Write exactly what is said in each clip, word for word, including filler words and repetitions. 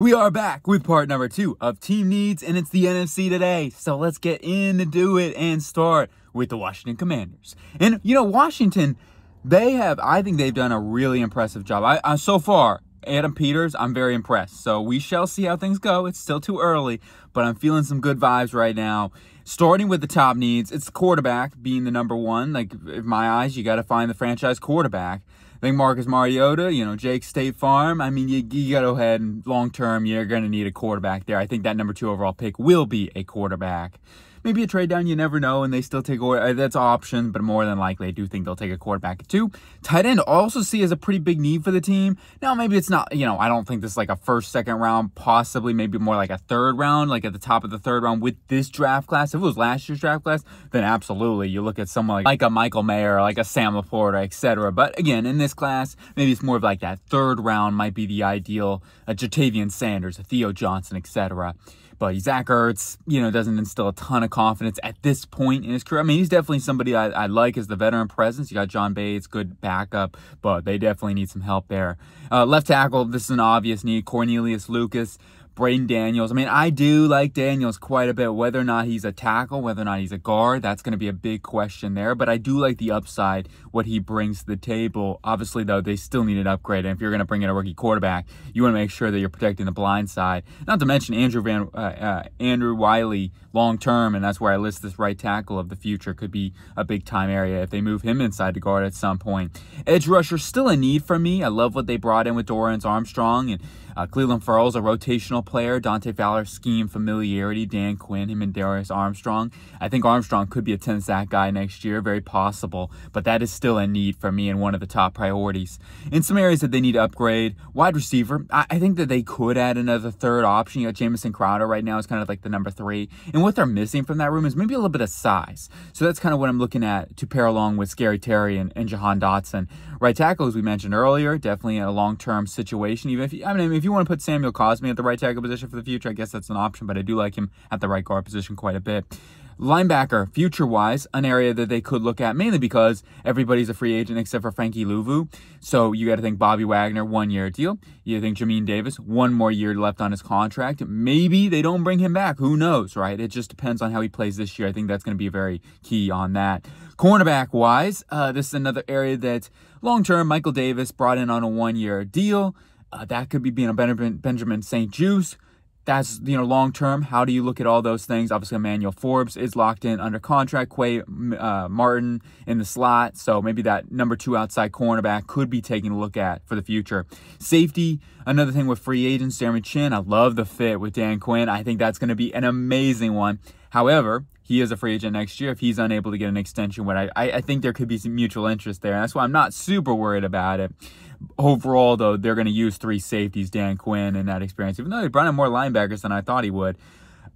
We are back with part number two of Team Needs, and it's the N F C today. So let's get into it and start with the Washington Commanders. And, you know, Washington, they have, I think they've done a really impressive job. I, I so far, Adam Peters, I'm very impressed. So we shall see how things go. It's still too early, but I'm feeling some good vibes right now. Starting with the top needs, it's the quarterback being the number one. Like, in my eyes, you got to find the franchise quarterback. I think Marcus Mariota, you know, Jake State Farm. I mean, you, you got to go ahead and long-term, you're going to need a quarterback there. I think that number two overall pick will be a quarterback. Maybe a trade down, you never know, and they still take – that's an option, but more than likely, I do think they'll take a quarterback at two. Tight end also see as a pretty big need for the team. Now, maybe it's not – you know, I don't think this is like a first, second round, possibly maybe more like a third round, like at the top of the third round with this draft class. If it was last year's draft class, then absolutely. You look at someone like a Michael Mayer, like a Sam LaPorta, et cetera. But again, in this class, maybe it's more of like that third round might be the ideal, a Jatavian Sanders, a Theo Johnson, et cetera. But Zach Ertz, you know, doesn't instill a ton of confidence at this point in his career. I mean, he's definitely somebody I, I like as the veteran presence. You got John Bates, good backup, but they definitely need some help there. Uh, left tackle, this is an obvious need. Cornelius Lucas, Braden Daniels. I mean, I do like Daniels quite a bit. Whether or not he's a tackle, whether or not he's a guard, that's going to be a big question there. But I do like the upside, what he brings to the table. Obviously, though, they still need an upgrade. And if you're going to bring in a rookie quarterback, you want to make sure that you're protecting the blind side. Not to mention Andrew Van, uh, uh, Andrew Wiley long-term, and that's where I list this right tackle of the future. Could be a big-time area if they move him inside to guard at some point. Edge rusher, still a need for me. I love what they brought in with Dorrance Armstrong, and uh, Cleveland Farrell's a rotational player. Dante Fowler's scheme familiarity, Dan Quinn, him and Darius Armstrong. I think Armstrong could be a ten sack guy next year, very possible, but that is still a need for me and one of the top priorities. In some areas that they need to upgrade, wide receiver, I, I think that they could add another third option. You know, Jamison Crowder right now is kind of like the number three, and what they're missing from that room is maybe a little bit of size. So that's kind of what I'm looking at to pair along with Scary Terry and, and Jahan Dotson. Right tackle, as we mentioned earlier, definitely a long-term situation. Even if you, I mean, if you want to put Samuel Cosby at the right tackle position for the future, I guess that's an option, but I do like him at the right guard position quite a bit. Linebacker, future-wise, an area that they could look at, mainly because everybody's a free agent except for Frankie Louvu. So you got to think Bobby Wagner, one-year deal. You think Jameen Davis, one more year left on his contract. Maybe they don't bring him back. Who knows, right? It just depends on how he plays this year. I think that's going to be very key on that. Cornerback-wise, uh, this is another area that long-term Michael Davis brought in on a one-year deal. Uh, that could be being a Benjamin Saint Juice. That's, you know, long-term. How do you look at all those things? Obviously, Emmanuel Forbes is locked in under contract. Quay uh, Martin in the slot. So maybe that number two outside cornerback could be taking a look at for the future. Safety, another thing with free agents, Jeremy Chinn. I love the fit with Dan Quinn. I think that's going to be an amazing one. However, he is a free agent next year if he's unable to get an extension. What I, I think there could be some mutual interest there. And that's why I'm not super worried about it. Overall, though, they're going to use three safeties, Dan Quinn, and that experience. Even though they brought in more linebackers than I thought he would,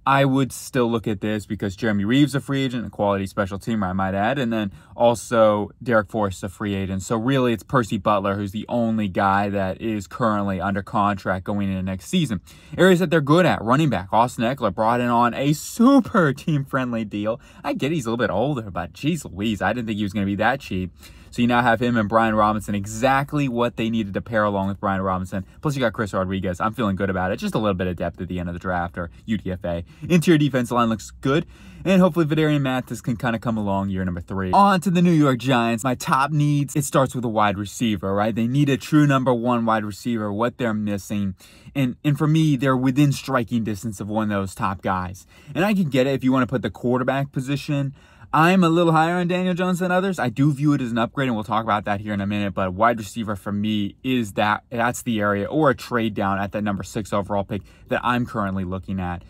I would still look at this because Jeremy Reeves, a free agent, a quality special teamer, I might add. And then also Derek Forrest, a free agent. So really, it's Percy Butler, who's the only guy that is currently under contract going into next season. Areas that they're good at, running back. Austin Eckler brought in on a super team-friendly deal. I get he's a little bit older, but geez Louise, I didn't think he was going to be that cheap. So you now have him and Brian Robinson, exactly what they needed to pair along with Brian Robinson. Plus, you got Chris Rodriguez. I'm feeling good about it. Just a little bit of depth at the end of the draft, or U T F A. Interior defense line looks good. And hopefully, Vidarian Mathis can kind of come along year number three. On to the New York Giants. My top needs, it starts with a wide receiver, right? They need a true number one wide receiver, what they're missing. And, and for me, they're within striking distance of one of those top guys. And I can get it if you want to put the quarterback position. I'm a little higher on Daniel Jones than others. I do view it as an upgrade, and we'll talk about that here in a minute. But wide receiver for me is that that's the area, or a trade down at that number six overall pick that I'm currently looking at.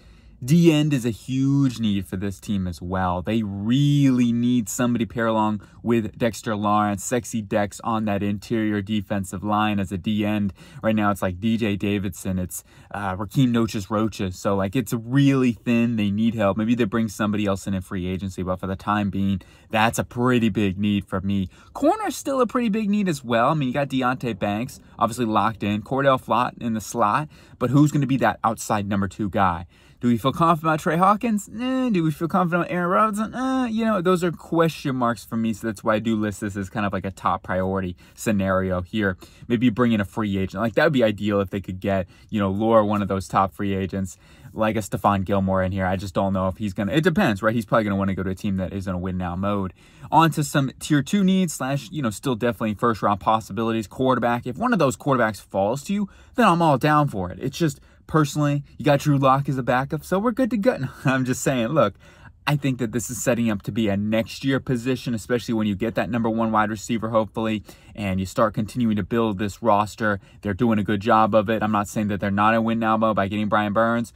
D-end is a huge need for this team as well. They really need somebody pair along with Dexter Lawrence, sexy Dex on that interior defensive line as a D-end. Right now, it's like D J Davidson. It's uh, Rakeem Noches-Roaches. So, like, it's really thin. They need help. Maybe they bring somebody else in in free agency, but for the time being, that's a pretty big need for me. Corner's still a pretty big need as well. I mean, you got Deonte Banks, obviously locked in. Cordell Flott in the slot, but who's going to be that outside number two guy? Do we feel confident about Trey Hawkins? Eh. Do we feel confident about Aaron Robinson? Eh. You know, those are question marks for me, so that's why I do list this as kind of like a top priority scenario here. Maybe bring in a free agent. Like, that would be ideal if they could get, you know, lure one of those top free agents like a Stephon Gilmore in here. I just don't know if he's going to. It depends, right? He's probably going to want to go to a team that is in a win-now mode. On to some tier two needs slash, you know, still definitely first-round possibilities. Quarterback. If one of those quarterbacks falls to you, then I'm all down for it. It's just... Personally, you got Drew Lock as a backup, so we're good to go. No, I'm just saying, look, I think that this is setting up to be a next year position, especially when you get that number one wide receiver, hopefully, and you start continuing to build this roster. They're doing a good job of it. I'm not saying that they're not in win now mode by getting Brian Burns.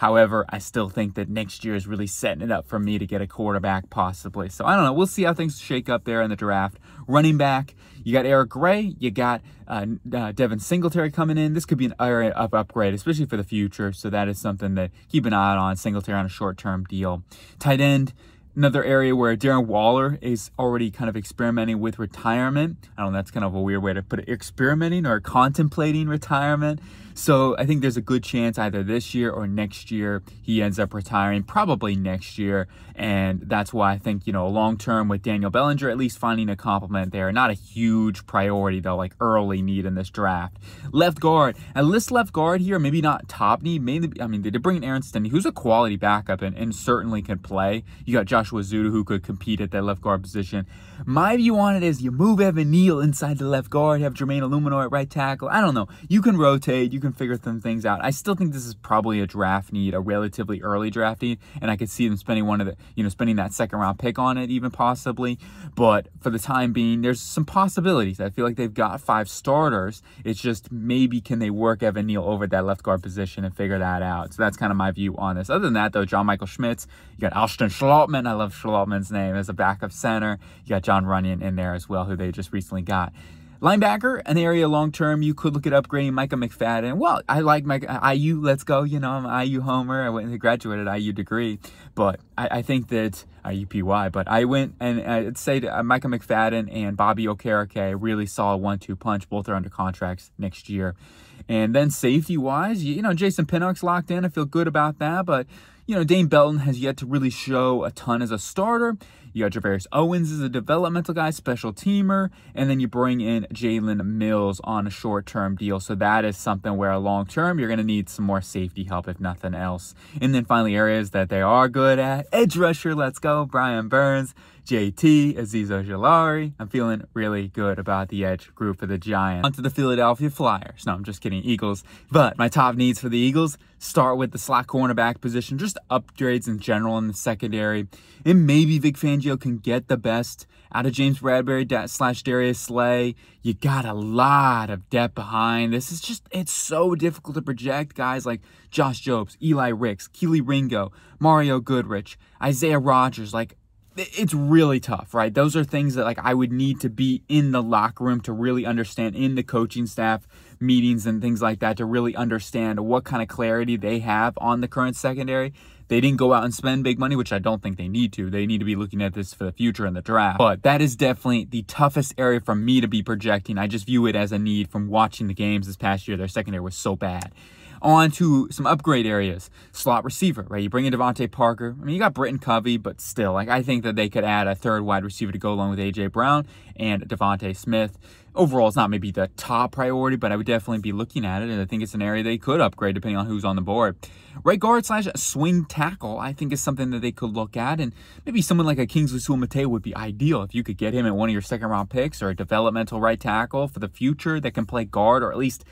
However, I still think that next year is really setting it up for me to get a quarterback possibly. So I don't know. We'll see how things shake up there in the draft. Running back, you got Eric Gray. You got uh, uh, Devin Singletary coming in. This could be an area up upgrade, especially for the future. So that is something that keep an eye on. Singletary on a short-term deal. Tight end. Another area where Darren Waller is already kind of experimenting with retirement. I don't know, that's kind of a weird way to put it. Experimenting or contemplating retirement. So I think there's a good chance either this year or next year he ends up retiring, probably next year. And that's why I think, you know, long-term with Daniel Bellinger, at least finding a compliment there. Not a huge priority, though, like early need in this draft. Left guard. At least left guard here, maybe not top need. Mainly, I mean, they did bring in Aaron Stinney, who's a quality backup and, and certainly can play. You got Josh Wazzudu, who could compete at that left guard position. My view on it is you move Evan Neal inside the left guard, have Jermaine Illuminor at right tackle. I don't know. You can rotate. You can figure some things out. I still think this is probably a draft need, a relatively early draft need, and I could see them spending one of the, you know, spending that second round pick on it even possibly. But for the time being, there's some possibilities. I feel like they've got five starters. It's just maybe can they work Evan Neal over that left guard position and figure that out. So that's kind of my view on this. Other than that, though, John Michael Schmitz, you got Alston Schlattman. I love Schlottman's name as a backup center. You got John Runyon in there as well, who they just recently got. Linebacker, an area long-term, you could look at upgrading Micah McFadden. Well, I like Micah, I U, let's go. You know, I'm an I U homer. I went and graduated I U degree. But I, I think that, I U P Y, but I went and I'd say to Micah McFadden and Bobby Okereke really saw a one two punch. Both are under contracts next year. And then safety-wise, you, you know, Jason Pinnock's locked in. I feel good about that, but... You know, Dane Belton has yet to really show a ton as a starter. You got Javarius Owens as a developmental guy, special teamer. And then you bring in Jalen Mills on a short-term deal. So that is something where long-term, you're going to need some more safety help, if nothing else. And then finally, areas that they are good at. Edge rusher, let's go. Brian Burns, J T, Azeez Ojulari. I'm feeling really good about the edge group for the Giants. On to the Philadelphia Flyers. No, I'm just kidding, Eagles. But my top needs for the Eagles start with the slot cornerback position, just upgrades in general in the secondary. And maybe Vic Fangio can get the best out of James Bradbury slash Darius Slay. You got a lot of depth behind. This is just, it's so difficult to project guys like Josh Jobs, Eli Ricks, Kelee Ringo, Mario Goodrich, Isaiah Rogers, like, it's really tough, right? Those are things that like I would need to be in the locker room to really understand, in the coaching staff meetings and things like that, to really understand what kind of clarity they have on the current secondary. They didn't go out and spend big money, which I don't think they need to. They need to be looking at this for the future in the draft. But that is definitely the toughest area for me to be projecting. I just view it as a need from watching the games this past year. Their secondary was so bad. On to some upgrade areas. Slot receiver, right? You bring in Devontae Parker. I mean, you got Britton Covey, but still, like, I think that they could add a third wide receiver to go along with A J Brown and Devontae Smith. Overall, it's not maybe the top priority, but I would definitely be looking at it, and I think it's an area they could upgrade depending on who's on the board. Right guard slash swing tackle, I think, is something that they could look at, and maybe someone like a Kingsley Suamote'a would be ideal if you could get him at one of your second-round picks, or a developmental right tackle for the future that can play guard or at least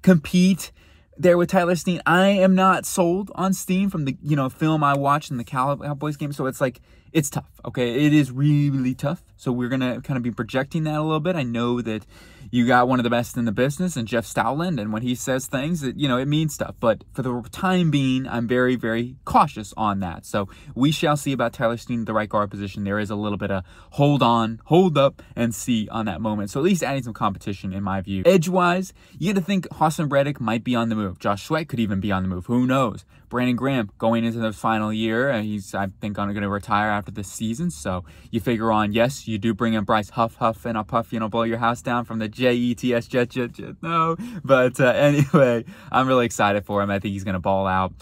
compete there with Tyler Steen. I am not sold on Steen from the, you know, film I watched in the Cowboys game. So it's like, it's tough, okay? It is really, really tough. So we're going to kind of be projecting that a little bit. I know that you got one of the best in the business and Jeff Stoutland, and when he says things, it, you know, it means stuff. But for the time being, I'm very, very cautious on that. So we shall see about Tyler Steen at the right guard position. There is a little bit of hold on, hold up, and see on that moment. So at least adding some competition in my view. Edge-wise, you got to think Hassan Reddick might be on the move. Josh Sweat could even be on the move. Who knows? Brandon Graham going into the final year. He's, I think, going to retire after after the season. So you figure on, yes, you do bring in Bryce Huff, Huff, and I'll puff you and I'll blow your house down from the J E T S, Jet, Jet, Jet, no. But uh, anyway, I'm really excited for him. I think he's going to ball out.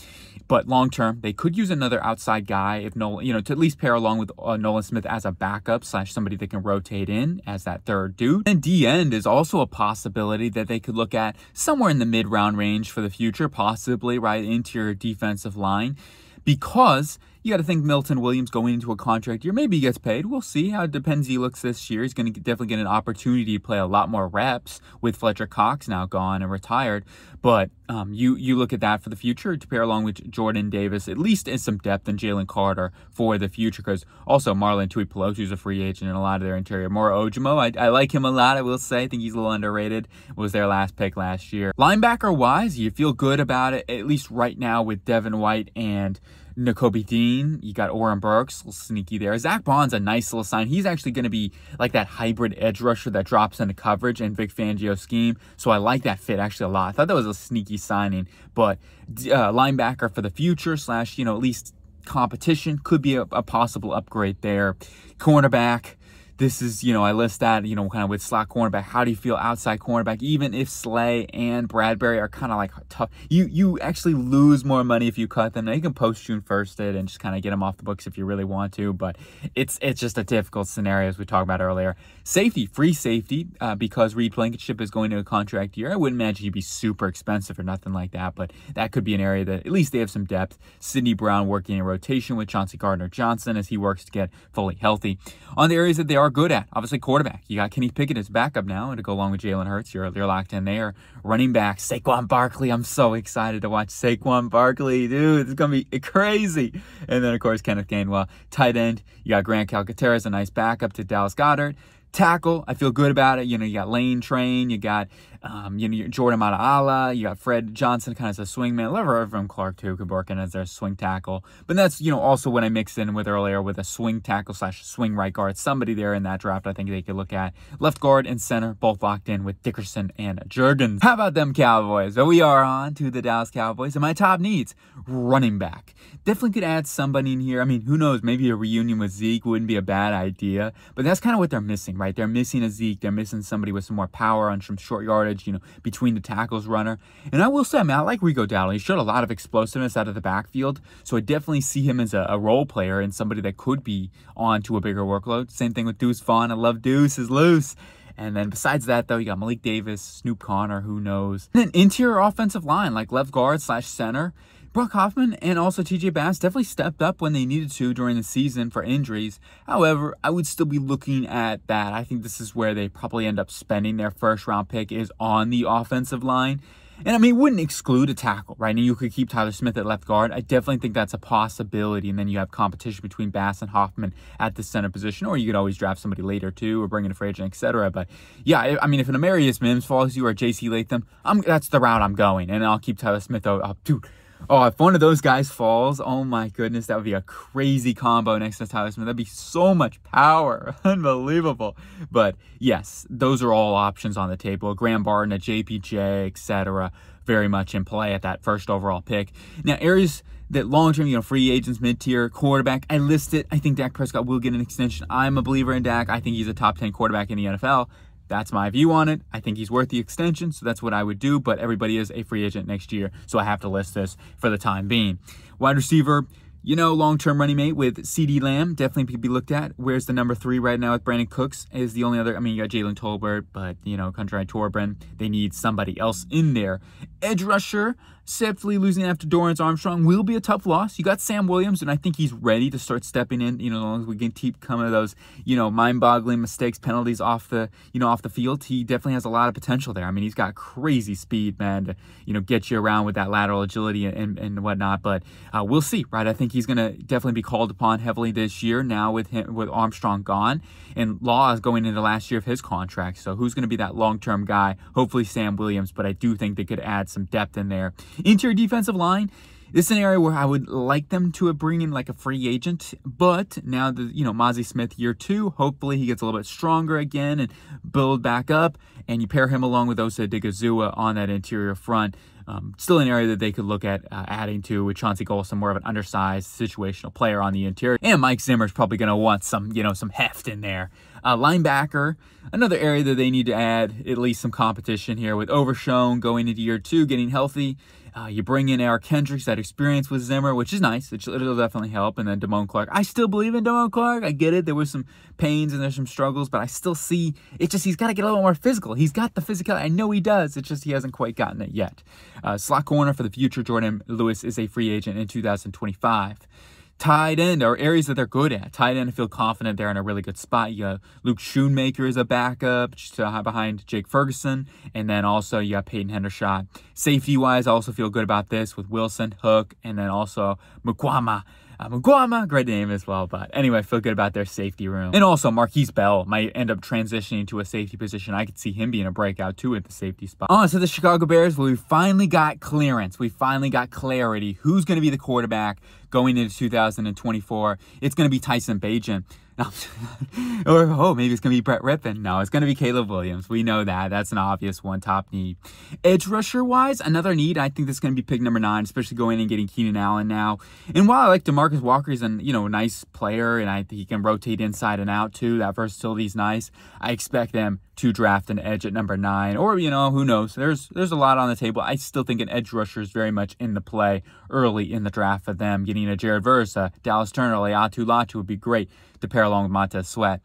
But long-term, they could use another outside guy, if Nolan, you know, to at least pair along with uh, Nolan Smith as a backup slash somebody that can rotate in as that third dude. And D-end is also a possibility that they could look at somewhere in the mid-round range for the future, possibly right into your defensive line, because you got to think Milton Williams going into a contract year. Maybe he gets paid. We'll see how it depends. He looks this year. He's going to definitely get an opportunity to play a lot more reps with Fletcher Cox now gone and retired. But um, you you look at that for the future to pair along with Jordan Davis, at least in some depth, and Jalen Carter for the future. Because also Marlon Tuipulotu, who's a free agent in a lot of their interior. Moro Ojimo, I, I like him a lot, I will say. I think he's a little underrated. Was their last pick last year. Linebacker-wise, you feel good about it, at least right now, with Devin White and Nakobe Dean. You got Oren Burks, a little sneaky there. Zach Bond's a nice little sign. He's actually going to be like that hybrid edge rusher that drops into coverage in Vic Fangio's scheme. So I like that fit actually a lot. I thought that was a sneaky signing, but uh, linebacker for the future slash, you know, at least competition could be a, a possible upgrade there. Cornerback. This is, you know, I list that, you know, kind of with slot cornerback. How do you feel outside cornerback? Even if Slay and Bradbury are kind of like tough, you you actually lose more money if you cut them. Now you can post June first it and just kind of get them off the books if you really want to, but it's it's just a difficult scenario as we talked about earlier. Safety, free safety, uh, because Reed Blankenship is going to a contract year. I wouldn't imagine he'd be super expensive or nothing like that, but that could be an area that at least they have some depth. Sidney Brown working in rotation with Chauncey Gardner-Johnson as he works to get fully healthy. On the areas that they are good at, obviously quarterback, you got Kenny Pickett as backup now, and to go along with Jalen Hurts, you're, you're locked in there. Running back, Saquon Barkley. I'm so excited to watch Saquon Barkley, dude. It's gonna be crazy. And then of course Kenneth Gainwell. Tight end, you got Grant Calcaterra, a nice backup to Dallas Goedert. Tackle, I feel good about it. You know, you got Lane Train, you got um, you know, Jordan Mailata, you got Fred Johnson, kind of as a swing man. Lever from Clark too, could work in as their swing tackle. But that's, you know, also what I mixed in with earlier with a swing tackle slash swing right guard. Somebody there in that draft I think they could look at. Left guard and center, both locked in with Dickerson and Juergens. How about them Cowboys? But we are on to the Dallas Cowboys, and my top needs, running back. Definitely could add somebody in here. I mean, who knows? Maybe a reunion with Zeke wouldn't be a bad idea, but that's kind of what they're missing, right? They're missing a Zeke. They're missing somebody with some more power on some short yardage, you know, between the tackles runner. And I will say, I mean, I like Rico Dowdle. He showed a lot of explosiveness out of the backfield, so I definitely see him as a, a role player and somebody that could be on to a bigger workload. Same thing with Deuce Vaughn. I love Deuce is loose. And then besides that, though, you got Malik Davis, Snoop Connor, who knows. And then interior offensive line, like left guard slash center. Brock Hoffman and also T J Bass definitely stepped up when they needed to during the season for injuries. However, I would still be looking at that. I think this is where they probably end up spending their first round pick, is on the offensive line. And I mean, wouldn't exclude a tackle, right? And you could keep Tyler Smith at left guard. I definitely think that's a possibility. And then you have competition between Bass and Hoffman at the center position, or you could always draft somebody later too, or bring in a free agent, et cetera. But yeah, I mean, if an Amarius Mims falls you or J C Latham, I'm, that's the route I'm going. And I'll keep Tyler Smith up, dude. Oh, if one of those guys falls, oh my goodness, that would be a crazy combo next to Tyler Smith. That'd be so much power. Unbelievable. But yes, those are all options on the table. Graham Barton, a J P J, et cetera, very much in play at that first overall pick. Now, areas that long-term, you know, free agents, mid-tier, quarterback, I list it. I think Dak Prescott will get an extension. I'm a believer in Dak. I think he's a top ten quarterback in the N F L. That's my view on it. I think he's worth the extension, so that's what I would do, but everybody is a free agent next year, so I have to list this for the time being. Wide receiver, you know, long-term running mate with CeeDee Lamb, definitely could be looked at. Where's the number three right now with Brandon Cooks is the only other. I mean, you got Jalen Tolbert, but, you know, Kondre Torbin, they need somebody else in there. Edge rusher, safely losing after Dorrance Armstrong will be a tough loss. You got Sam Williams, and I think he's ready to start stepping in, you know, as long as we can keep coming to those, you know, mind-boggling mistakes, penalties off the, you know, off the field. He definitely has a lot of potential there. I mean, he's got crazy speed, man, to, you know, get you around with that lateral agility and, and whatnot, but uh, we'll see, right? I think he's going to definitely be called upon heavily this year now with him, with Armstrong gone, and Law is going into last year of his contract, so who's going to be that long-term guy? Hopefully Sam Williams, but I do think they could add some depth in there. Interior defensive line, this is an area where I would like them to bring in like a free agent, but now the, you know, Mozzie Smith year two, hopefully he gets a little bit stronger again and build back up, and you pair him along with Osa Digizua on that interior front. Um, still an area that they could look at uh, adding to, with Chauncey Golston, more of an undersized situational player on the interior. And Mike Zimmer's probably going to want some, you know, some heft in there. Uh, linebacker, another area that they need to add at least some competition here, with Overshown going into year two, getting healthy. Uh, you bring in Eric Kendricks, that experience with Zimmer, which is nice. It, it'll definitely help. And then Damone Clark. I still believe in Damone Clark. I get it. There was some pains and there's some struggles, but I still see it's just he's got to get a little more physical. He's got the physicality. I know he does. It's just he hasn't quite gotten it yet. Uh, slot corner for the future, Jordan Lewis is a free agent in two thousand twenty-five. Tight end are areas that they're good at. Tight end, I feel confident they're in a really good spot. You got Luke Schoonmaker as a backup behind Jake Ferguson. And then also you got Peyton Hendershot. Safety-wise, I also feel good about this with Wilson, Hook, and then also Mukwama. Uh, Mukwama, great name as well. But anyway, I feel good about their safety room. And also Marquise Bell might end up transitioning to a safety position. I could see him being a breakout too at the safety spot. On to the Chicago Bears, where we finally got clearance. We finally got clarity. Who's going to be the quarterback going into two thousand twenty-four? It's going to be Tyson Bagent. No. Or, oh, maybe it's going to be Brett Rippon. No, it's going to be Caleb Williams. We know that. That's an obvious one, top need. Edge rusher-wise, another need. I think this is going to be pick number nine, especially going in and getting Keenan Allen now. And while I like DeMarcus Walker, he's an, you know, a nice player, and I think he can rotate inside and out too. That versatility's nice. I expect them to draft an edge at number nine, or, you know, who knows? There's there's a lot on the table. I still think an edge rusher is very much in the play early in the draft for them. Getting a Jared Verse, a Dallas Turner, a Leatu Latu would be great to pair along with Montez Sweat.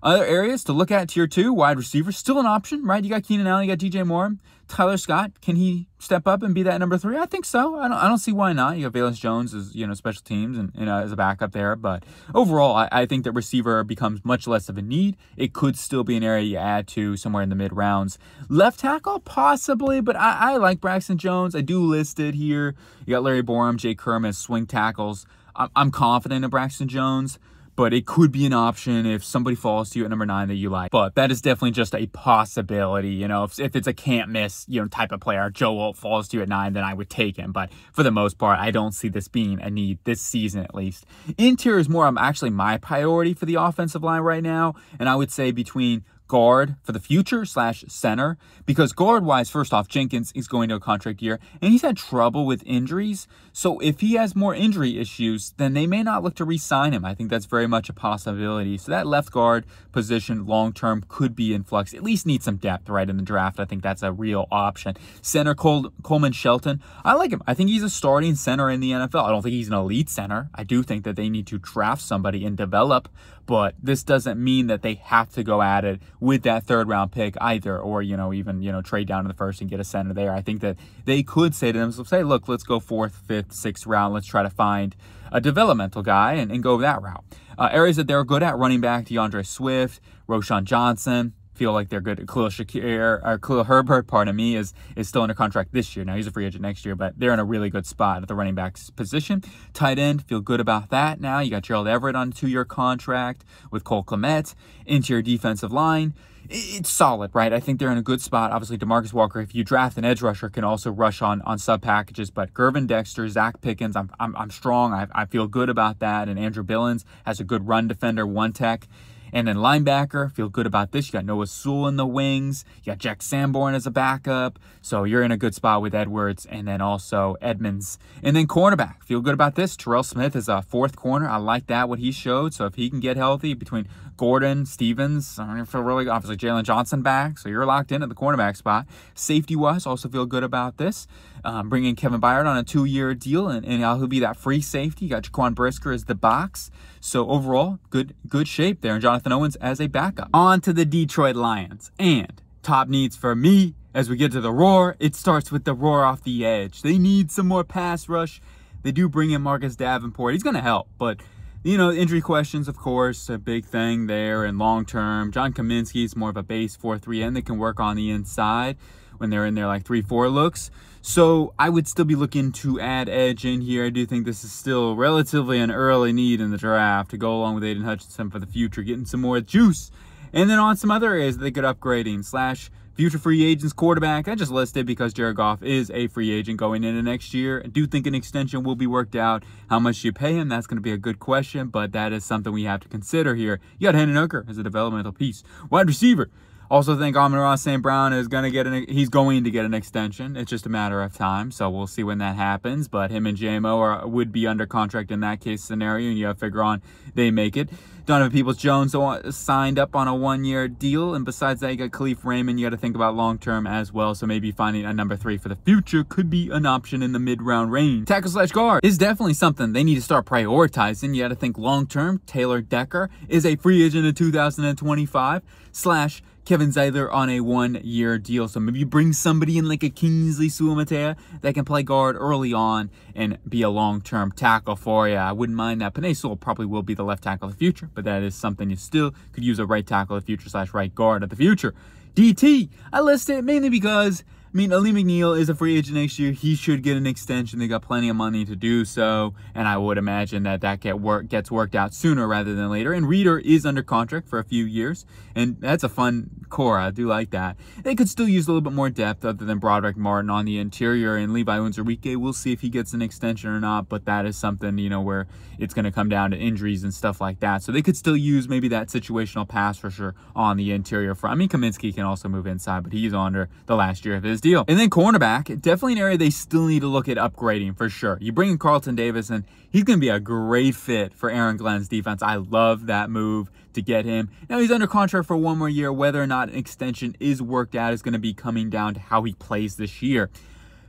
Other areas to look at, tier two, wide receiver, still an option, right? You got Keenan Allen, you got D J Moore. Tyler Scott, can he step up and be that number three? I think so. I don't, I don't see why not. You have Valus Jones as, you know, special teams and, and uh, as a backup there. But overall, I, I think that receiver becomes much less of a need. It could still be an area you add to somewhere in the mid rounds. Left tackle, possibly, but I, I like Braxton Jones. I do list it here. You got Larry Borum, Jay Kerm as swing tackles. I'm, I'm confident in Braxton Jones, but it could be an option if somebody falls to you at number nine that you like. But that is definitely just a possibility. You know, if, if it's a can't miss, you know, type of player, Joe Alt falls to you at nine, then I would take him. But for the most part, I don't see this being a need this season, at least. Interior is more, I'm actually my priority for the offensive line right now. And I would say between guard for the future slash center, because guard wise, first off, Jenkins is going to a contract year and he's had trouble with injuries. So if he has more injury issues, then they may not look to re-sign him. I think that's very much a possibility. So that left guard position long-term could be in flux, at least need some depth right in the draft. I think that's a real option. Center Col Coleman Shelton. I like him. I think he's a starting center in the N F L. I don't think he's an elite center. I do think that they need to draft somebody and develop, but this doesn't mean that they have to go at it with that third round pick either, or, you know, even, you know, trade down to the first and get a center there. I think that they could say to themselves, hey, look, let's go fourth, fifth, sixth round. Let's try to find a developmental guy and, and go that route. Uh, areas that they're good at, running back, DeAndre Swift, Roschon Johnson, feel like they're good. Khalil Shakir, or Khalil Herbert, pardon me, is is still under contract this year. Now he's a free agent next year, but they're in a really good spot at the running back's position. Tight end, feel good about that. Now you got Gerald Everett on a two-year contract with Cole Kmet. Interior defensive line, it's solid, right? I think they're in a good spot. Obviously, DeMarcus Walker, if you draft an edge rusher, can also rush on on sub packages. But Gervin Dexter, Zach Pickens, I'm I'm, I'm strong. I I feel good about that. And Andrew Billings has a good run defender, one tech. And then linebacker, feel good about this. You got Noah Sewell in the wings. You got Jack Sanborn as a backup. So you're in a good spot with Edwards and then also Edmonds. And then cornerback, feel good about this. Terrell Smith is a fourth corner. I like that, what he showed. So if he can get healthy between Gordon, Stevens, I don't even feel really good. Obviously Jalen Johnson back. So you're locked in at the cornerback spot. Safety-wise, also feel good about this. Um, bringing Kevin Byard on a two-year deal, and, and he'll be that free safety. You got Jaquan Brisker as the box. So overall, good good shape there. And Jonathan Owens as a backup. On to the Detroit Lions. And top needs for me as we get to the roar, it starts with the roar off the edge. They need some more pass rush. They do bring in Marcus Davenport. He's going to help, but, you know, injury questions, of course, a big thing there and long-term. John Kaminsky is more of a base four three end. They can work on the inside when they're in there like three four looks. So I would still be looking to add edge in here. I do think this is still relatively an early need in the draft to go along with Aiden Hutchinson for the future, getting some more juice. And then on some other areas that they could upgrading slash future free agents, quarterback. I just listed because Jared Goff is a free agent going into next year. I do think an extension will be worked out. How much you pay him, that's going to be a good question, but that is something we have to consider here. You got Hendon Hooker as a developmental piece. Wide receiver. Also think Amon-Ra Saint Brown is going to get an, he's going to get an extension. It's just a matter of time, so we'll see when that happens. But him and J M O are, would be under contract in that case scenario, and you have to figure on they make it. Donovan Peoples-Jones signed up on a one-year deal, and besides that, you got Khalif Raymond. You got to think about long-term as well, so maybe finding a number three for the future could be an option in the mid-round range. Tackle slash guard is definitely something they need to start prioritizing. You got to think long-term. Taylor Decker is a free agent in two thousand twenty-five, slash Kevin Zeidler on a one-year deal. So maybe bring somebody in like a Kingsley Suamatea that can play guard early on and be a long-term tackle for you. I wouldn't mind that. Penei Sewell probably will be the left tackle of the future, but that is something you still could use a right tackle of the future slash right guard of the future. D T, I list it mainly because, I mean, Ali McNeil is a free agent next year. He should get an extension. They got plenty of money to do so, and I would imagine that that get work, gets worked out sooner rather than later. And Reeder is under contract for a few years, and that's a fun core. I do like that. They could still use a little bit more depth other than Broderick Martin on the interior, and Levi Unzurike, we'll see if he gets an extension or not, but that is something, you know, where it's going to come down to injuries and stuff like that. So they could still use maybe that situational pass rusher on the interior front. I mean, Kaminsky can also move inside, but he's under the last year of his deal. And then cornerback, definitely an area they still need to look at upgrading for sure. You bring in Carlton Davis, and he's going to be a great fit for Aaron Glenn's defense. I love that move to get him. Now he's under contract for one more year. Whether or not an extension is worked out is going to be coming down to how he plays this year.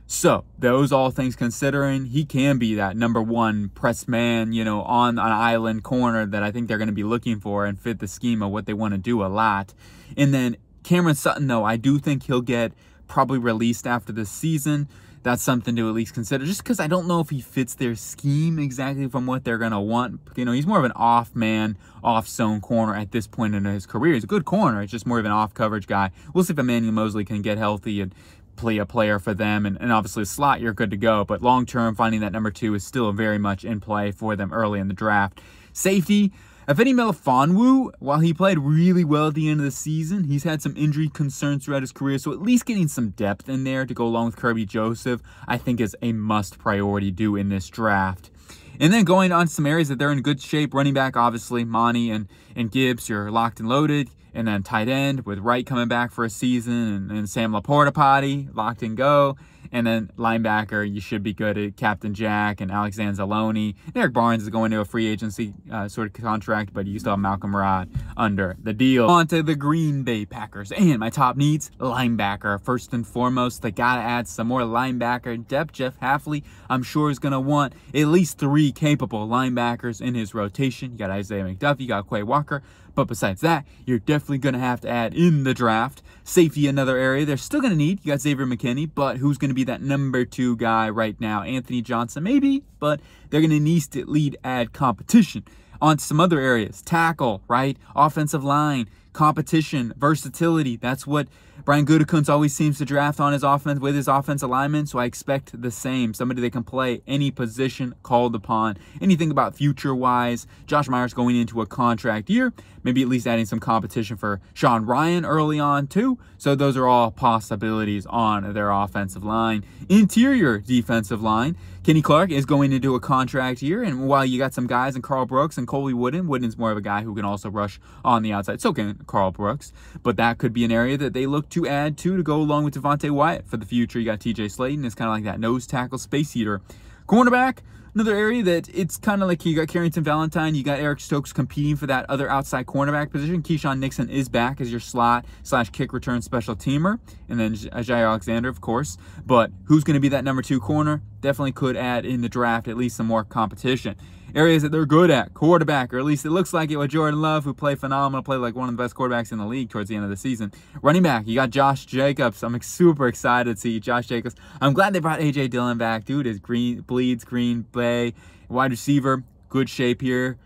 So those all things considering, he can be that number one press man, you know, on an island corner that I think they're going to be looking for and fit the scheme of what they want to do a lot. And then Cameron Sutton, though, I do think he'll get probably released after this season. That's something to at least consider, just because I don't know if he fits their scheme exactly from what they're going to want. You know, he's more of an off man, off zone corner at this point in his career. He's a good corner. It's just more of an off coverage guy. We'll see if Emmanuel Mosley can get healthy and play a player for them, and, and obviously slot, you're good to go. But long term, finding that number two is still very much in play for them early in the draft. Safety, Afeni Melifonwu, while he played really well at the end of the season, he's had some injury concerns throughout his career, so at least getting some depth in there to go along with Kirby Joseph, I think, is a must priority due in this draft. And then going on to some areas that they're in good shape, running back, obviously, Monty and, and Gibbs, you're locked and loaded. And then tight end with Wright coming back for a season, and, and Sam LaPorta potty, locked and go. And then linebacker, you should be good at Captain Jack and Alex Anzalone. Derek Barnes is going to a free agency uh, sort of contract, but you still have Malcolm Rod under the deal. On to the Green Bay Packers. And my top needs, linebacker. First and foremost, they got to add some more linebacker depth. Jeff Hafley, I'm sure, is going to want at least three capable linebackers in his rotation. You got Isaiah McDuffie, you got Quay Walker. But besides that, you're definitely going to have to add in the draft. Safety, another area they're still going to need. You got Xavier McKinney, but who's going to be that number two guy right now? Anthony Johnson, maybe, but they're going to need to lead add competition. On some other areas, tackle, right? Offensive line, competition, versatility. That's what Brian Gutekunst always seems to draft on his offense with his offensive linemen, so I expect the same. Somebody that can play any position called upon. Anything about future-wise, Josh Myers going into a contract year, maybe at least adding some competition for Sean Ryan early on too. So those are all possibilities on their offensive line. Interior defensive line, Kenny Clark is going into a contract year, and while you got some guys in Carl Brooks and Colby Wooden, Wooden's more of a guy who can also rush on the outside. So can Carl Brooks, but that could be an area that they look to add to to go along with Devontae Wyatt for the future. You got T J Slaton. It's kind of like that nose tackle space eater. Cornerback, another area that it's kind of like you got Carrington Valentine, you got Eric Stokes competing for that other outside cornerback position. Keyshawn Nixon is back as your slot slash kick return special teamer. And then Jaire Alexander, of course. But who's going to be that number two corner? Definitely could add in the draft at least some more competition. Areas that they're good at, quarterback, or at least it looks like it with Jordan Love, who played phenomenal, played like one of the best quarterbacks in the league towards the end of the season. Running back, you got Josh Jacobs. I'm super excited to see Josh Jacobs. I'm glad they brought A J Dillon back. Dude is green, bleeds Green Bay. Wide receiver, good shape here.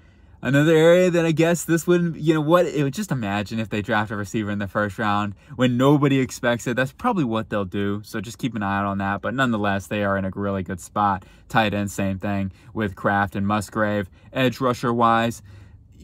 Another area that I guess this wouldn't, you know what, it would just imagine if they draft a receiver in the first round when nobody expects it. That's probably what they'll do. So just keep an eye out on that. But nonetheless, they are in a really good spot. Tight end, same thing with Kraft and Musgrave. Edge rusher wise,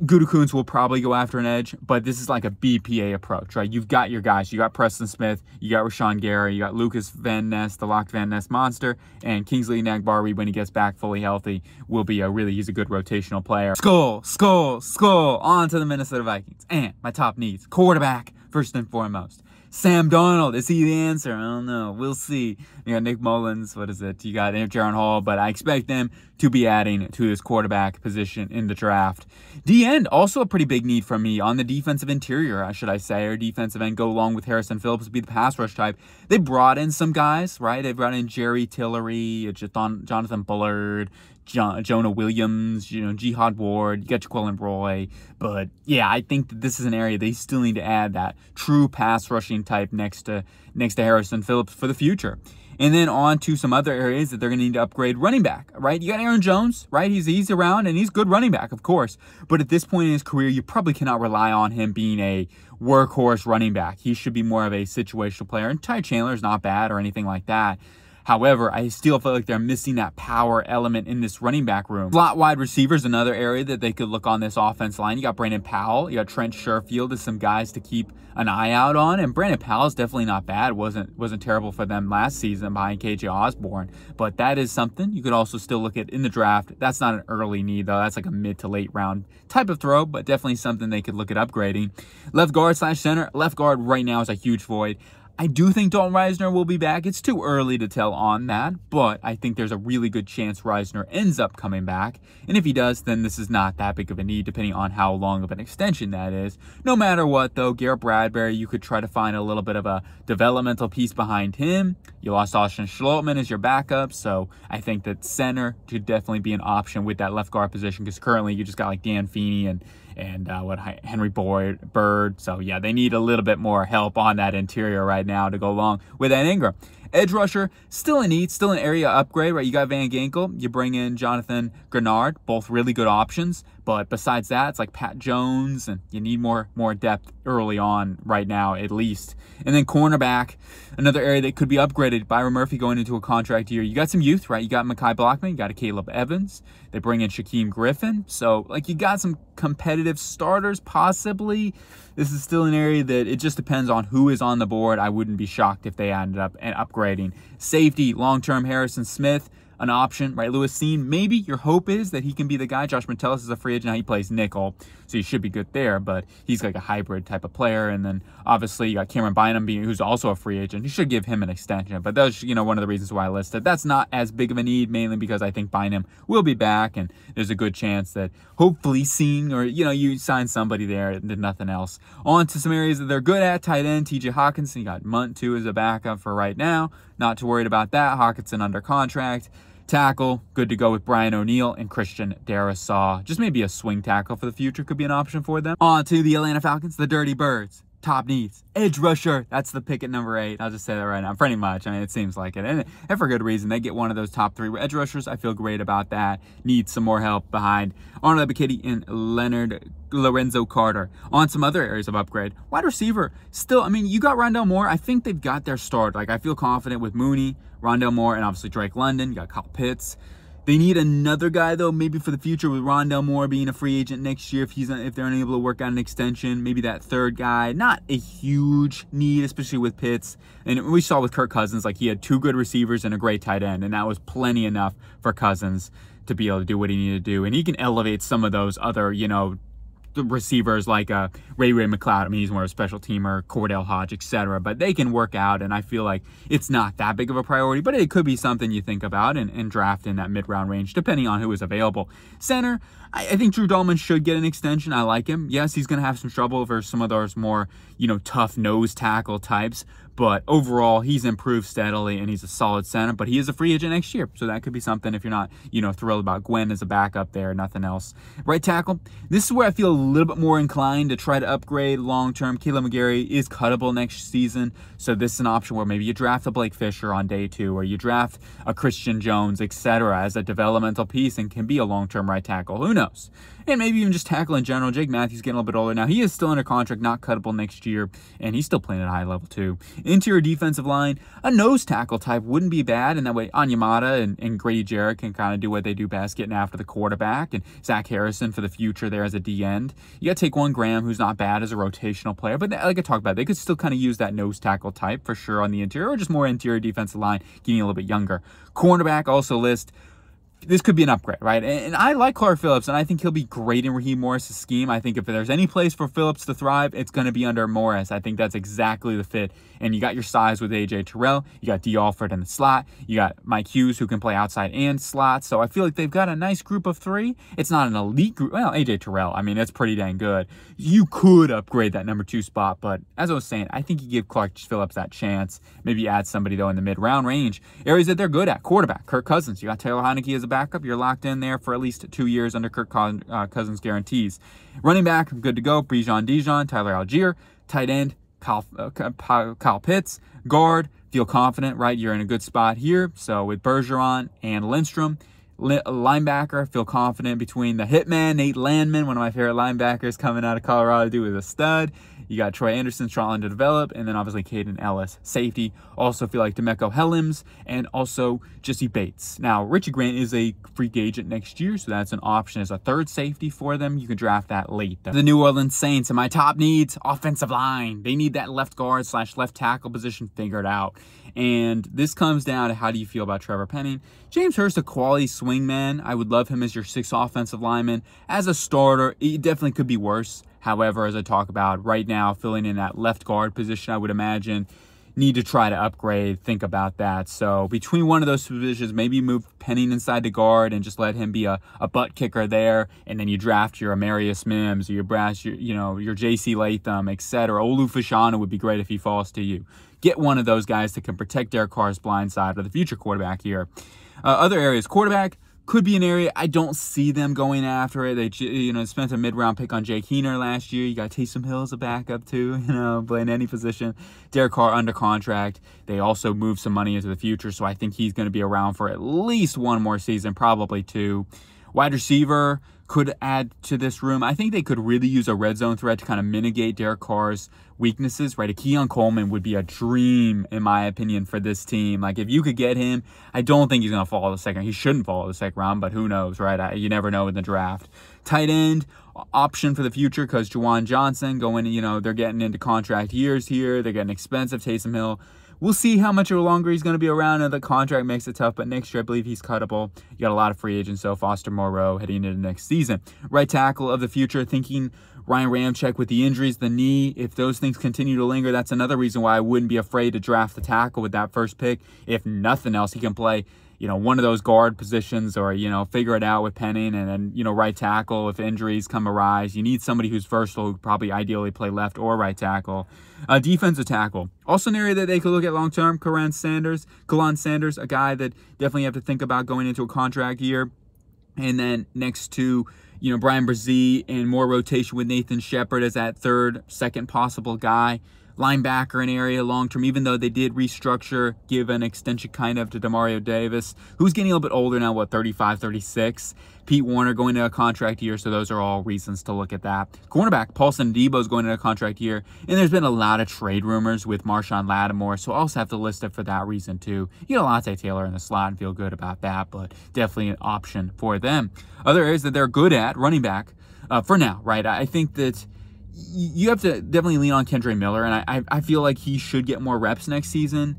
Gutekunst will probably go after an edge, but this is like a B P A approach, right? You've got your guys. You got Preston Smith, you got Rashawn Gary, you got Lucas Van Ness, the locked Van Ness monster, and Kingsley Nagbari, when he gets back fully healthy, will be a really, he's a good rotational player. Skull, skull, skull, on to the Minnesota Vikings. And my top needs, quarterback, first and foremost. Sam Darnold, is he the answer? I don't know. We'll see. You got Nick Mullins. What is it? You got Jaron Hall, but I expect them to be adding to this quarterback position in the draft. D-end, also a pretty big need for me on the defensive interior, should I say, or defensive end, go along with Harrison Phillips, be the pass rush type. They brought in some guys, right? They brought in Jerry Tillery, Jonathan Bullard, John, Jonah Williams, you know, Jihad Ward, you got Jaquelin Roy. But yeah, I think that this is an area they still need to add that true pass rushing type next to next to Harrison Phillips for the future. And then on to some other areas that they're going to need to upgrade. Running back, right? You got Aaron Jones, right? He's he's around, and he's good running back, of course. But at this point in his career, you probably cannot rely on him being a workhorse running back. He should be more of a situational player. And Ty Chandler is not bad or anything like that. However, I still feel like they're missing that power element in this running back room. Slot wide receivers, another area that they could look on this offense line. You got Brandon Powell, you got Trent Sherfield as some guys to keep an eye out on. And Brandon Powell's definitely not bad. Wasn't, wasn't terrible for them last season behind K J Osborne. But that is something you could also still look at in the draft. That's not an early need, though. That's like a mid to late round type of throw, but definitely something they could look at upgrading. Left guard slash center. Left guard right now is a huge void. I do think Dalton Risner will be back. It's too early to tell on that, but I think there's a really good chance Risner ends up coming back. And if he does, then this is not that big of a need, depending on how long of an extension that is. No matter what, though, Garrett Bradbury, you could try to find a little bit of a developmental piece behind him. You lost Austin Schlottman as your backup, so I think that center could definitely be an option with that left guard position, because currently you just got like Dan Feeney and and uh, what Henry Boyd, Bird. So yeah, they need a little bit more help on that interior right now to go along with that Ingram. Edge rusher, still a need, still an area upgrade, right? You got Van Ginkel, you bring in Jonathan Grenard, both really good options. But besides that, it's like Pat Jones, and you need more more depth early on right now, at least. And then cornerback, another area that could be upgraded. Byron Murphy going into a contract year. You got some youth, right? You got Mekhi Blackman, you got a Caleb Evans. They bring in Shaquem Griffin. So, like, you got some competitive starters, possibly. This is still an area that it just depends on who is on the board. I wouldn't be shocked if they ended up and upgrading. Safety, long-term Harrison Smith. An option, right? Lewis Cine, maybe your hope is that he can be the guy. Josh Metellus is a free agent. He plays nickel, so he should be good there, but he's like a hybrid type of player. And then obviously you got Cameron Bynum, being, who's also a free agent. You should give him an extension, but that's, you know, one of the reasons why I listed. That's not as big of a need, mainly because I think Bynum will be back, and there's a good chance that hopefully Cine, or, you know, you sign somebody there and did nothing else. On to some areas that they're good at. Tight end, T J Hawkinson. You got Munt, too, as a backup for right now. Not too worried about that. Hawkinson under contract. Tackle, good to go with Brian O'Neill and Christian Darrisaw. Just maybe a swing tackle for the future could be an option for them. On to the Atlanta Falcons, the Dirty Birds. Top needs. Edge rusher. That's the pick at number eight. I'll just say that right now. Pretty much. I mean, it seems like it. And, and for good reason. They get one of those top three edge rushers. I feel great about that. Need some more help behind Arnold Ebiketie and Leonard Lorenzo Carter. On some other areas of upgrade. Wide receiver. Still, I mean, you got Rondale Moore. I think they've got their start. Like, I feel confident with Mooney, Rondale Moore, and obviously Drake London. You got Kyle Pitts. They need another guy, though, maybe for the future, with Rondale Moore being a free agent next year if he's if they're unable to work out an extension. Maybe that third guy. Not a huge need, especially with Pitts. And we saw with Kirk Cousins, like, he had two good receivers and a great tight end, and that was plenty enough for Cousins to be able to do what he needed to do. And he can elevate some of those other, you know, the receivers like uh, Ray Ray McLeod. I mean, he's more of a special teamer, Cordell Hodge, et cetera. But they can work out, and I feel like it's not that big of a priority, but it could be something you think about and, and draft in that mid-round range, depending on who is available. Center, I, I think Drew Dahlman should get an extension. I like him. Yes, he's going to have some trouble for some of those more, you know, tough nose tackle types. But overall, he's improved steadily, and he's a solid center. But he is a free agent next year, so that could be something if you're not, you know, thrilled about Gwen as a backup there, nothing else. Right tackle, this is where I feel a little bit more inclined to try to upgrade long-term. Caleb McGarry is cuttable next season, so this is an option where maybe you draft a Blake Fisher on day two, or you draft a Christian Jones, et cetera, as a developmental piece and can be a long-term right tackle. Who knows? And maybe even just tackle in general. Jake Matthews getting a little bit older now. He is still under contract, not cuttable next year, and he's still playing at a high level too. Interior defensive line, a nose tackle type wouldn't be bad, and that way Onyemata and, and Grady Jarrett can kind of do what they do best, getting after the quarterback, and Zach Harrison for the future there as a D-end. You got to take one Graham, who's not bad as a rotational player, but they, like I talked about, they could still kind of use that nose tackle type for sure on the interior, or just more interior defensive line, getting a little bit younger. Cornerback also list. this could be an upgrade, right? And, and I like Clark Phillips, and I think he'll be great in Raheem Morris's scheme. I think if there's any place for Phillips to thrive, it's going to be under Morris. I think that's exactly the fit. And you got your size with A J Terrell. You got Dee Alford in the slot. You got Mike Hughes, who can play outside and slot. So I feel like they've got a nice group of three. It's not an elite group. Well, A J Terrell, I mean, that's pretty dang good. You could upgrade that number two spot, but as I was saying, I think you give Clark Phillips that chance. Maybe add somebody, though, in the mid-round range. Areas that they're good at. Quarterback, Kirk Cousins. You got Taylor Heinicke as a backup. You're locked in there for at least two years under Kirk Cousins' guarantees. Running back, good to go. Bijan Dijon, Tyler Algier. Tight end, Kyle, uh, Kyle Pitts. Guard, feel confident, right? You're in a good spot here. So with Bergeron and Lindstrom. Linebacker, feel confident between the Hitman, Nate Landman, one of my favorite linebackers coming out of Colorado, dude, is a stud. You got Troy Anderson trying to develop, and then obviously Caden Ellis, safety. Also feel like DeMeco Helms and also Jesse Bates. Now, Richie Grant is a free agent next year, so that's an option as a third safety for them. You can draft that late. The New Orleans Saints, and my top needs, offensive line. They need that left guard slash left tackle position figured out. And this comes down to how do you feel about Trevor Penning. James Hurst, a quality swingman. I would love him as your sixth offensive lineman. As a starter, it definitely could be worse. However, as I talk about right now, filling in that left guard position, I would imagine, need to try to upgrade, think about that. So between one of those positions, maybe move Penning inside the guard and just let him be a, a butt kicker there. And then you draft your Amarius Mims, or your Brass, your, you know, your J C Latham, et cetera. Olu would be great if he falls to you. Get one of those guys that can protect Derek Carr's blind side or the future quarterback here. Uh, other areas, quarterback. Could be an area. I don't see them going after it. They, you know, spent a mid-round pick on Jake Heener last year. You got Taysom Hill as a backup too, you know, playing any position. Derek Carr under contract. They also moved some money into the future, so I think he's going to be around for at least one more season, probably two. Wide receiver could add to this room. I think they could really use a red zone threat to kind of mitigate Derek Carr's weaknesses, right? A Keon Coleman would be a dream, in my opinion, for this team. Like, if you could get him, I don't think he's going to fall the second. He shouldn't fall the second round, but who knows, right? I, you never know in the draft. Tight end option for the future because Juwan Johnson going, you know, they're getting into contract years here. They're getting expensive. Taysom Hill. We'll see how much longer he's going to be around, and the contract makes it tough, but next year I believe he's cuttable. You got a lot of free agents, so Foster Moreau heading into next season. Right tackle of the future, thinking Ryan Ramczyk with the injuries, the knee. If those things continue to linger, that's another reason why I wouldn't be afraid to draft the tackle with that first pick. If nothing else, he can play, you know, one of those guard positions, or, you know, figure it out with Penning, and then, you know, right tackle if injuries come arise. You need somebody who's versatile, who probably ideally play left or right tackle. Uh, defensive tackle. Also an area that they could look at long-term, Karan Sanders, Kalan Sanders, a guy that definitely have to think about going into a contract year. And then next to, you know, Brian Brzee and more rotation with Nathan Shepard as that third, second possible guy. Linebacker in area long-term, even though they did restructure, give an extension kind of to Demario Davis, who's getting a little bit older now, what, thirty-five, thirty-six? Pete Warner going into a contract year, so those are all reasons to look at that. Cornerback, Paulson Adebo's going into a contract year, and there's been a lot of trade rumors with Marshawn Lattimore, so I also have to list it for that reason too. You got Alante Taylor in the slot and feel good about that, but definitely an option for them. Other areas that they're good at, running back, uh, for now, right? I think that you have to definitely lean on Kendre Miller, and I, I feel like he should get more reps next season.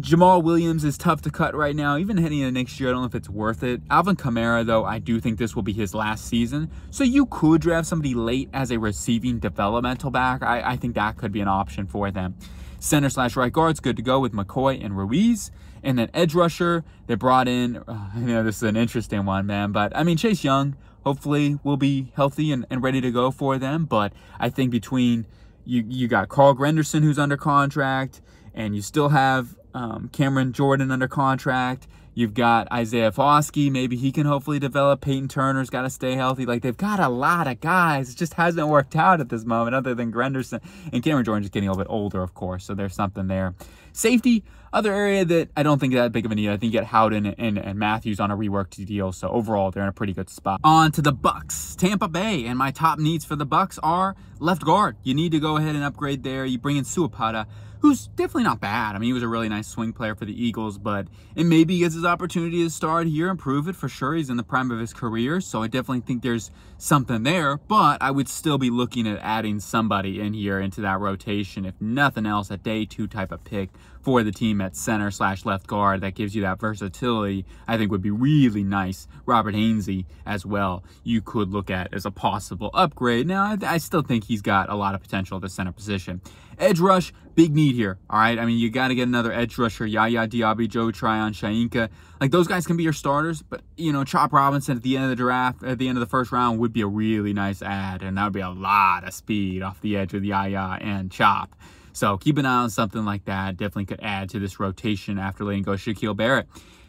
Jamal Williams is tough to cut right now. Even heading into next year, I don't know if it's worth it. Alvin Kamara, though, I do think this will be his last season. So you could draft somebody late as a receiving developmental back. I, I think that could be an option for them. Center slash right guard's good to go with McCoy and Ruiz. And then edge rusher, they brought in, uh, you know, this is an interesting one, man. But, I mean, Chase Young hopefully will be healthy and, and ready to go for them. But I think between, you, you got Carl Granderson, who's under contract, and you still have um, Cameron Jordan under contract. You've got Isaiah Foskey. Maybe he can hopefully develop. Peyton Turner's got to stay healthy. Like, they've got a lot of guys. It just hasn't worked out at this moment other than Granderson. And Cameron Jordan's getting a little bit older, of course, so there's something there. Safety, other area that I don't think that big of a need. I think you get Howden and, and Matthews on a reworked deal, so overall, they're in a pretty good spot. On to the Bucs, Tampa Bay, and my top needs for the Bucs are left guard. You need to go ahead and upgrade there. You bring in Suopata, who's definitely not bad. I mean, he was a really nice swing player for the Eagles, but and maybe he gets his opportunity to start here and prove it for sure. He's in the prime of his career, so I definitely think there's something there, but I would still be looking at adding somebody in here into that rotation. If nothing else, a day two type of pick for the team at center slash left guard that gives you that versatility, I think would be really nice. Robert Hainsey as well, you could look at as a possible upgrade. Now, I, I still think he's got a lot of potential at the center position. Edge rush, big need here, all right? I mean, you got to get another edge rusher. Yaya Diaby, Joe Tryon, Shainka. Like, those guys can be your starters, but, you know, Chop Robinson at the end of the draft, at the end of the first round, would be a really nice add, and that would be a lot of speed off the edge with Yaya and Chop. So keep an eye on something like that. Definitely could add to this rotation after letting go Shaquille Barrett.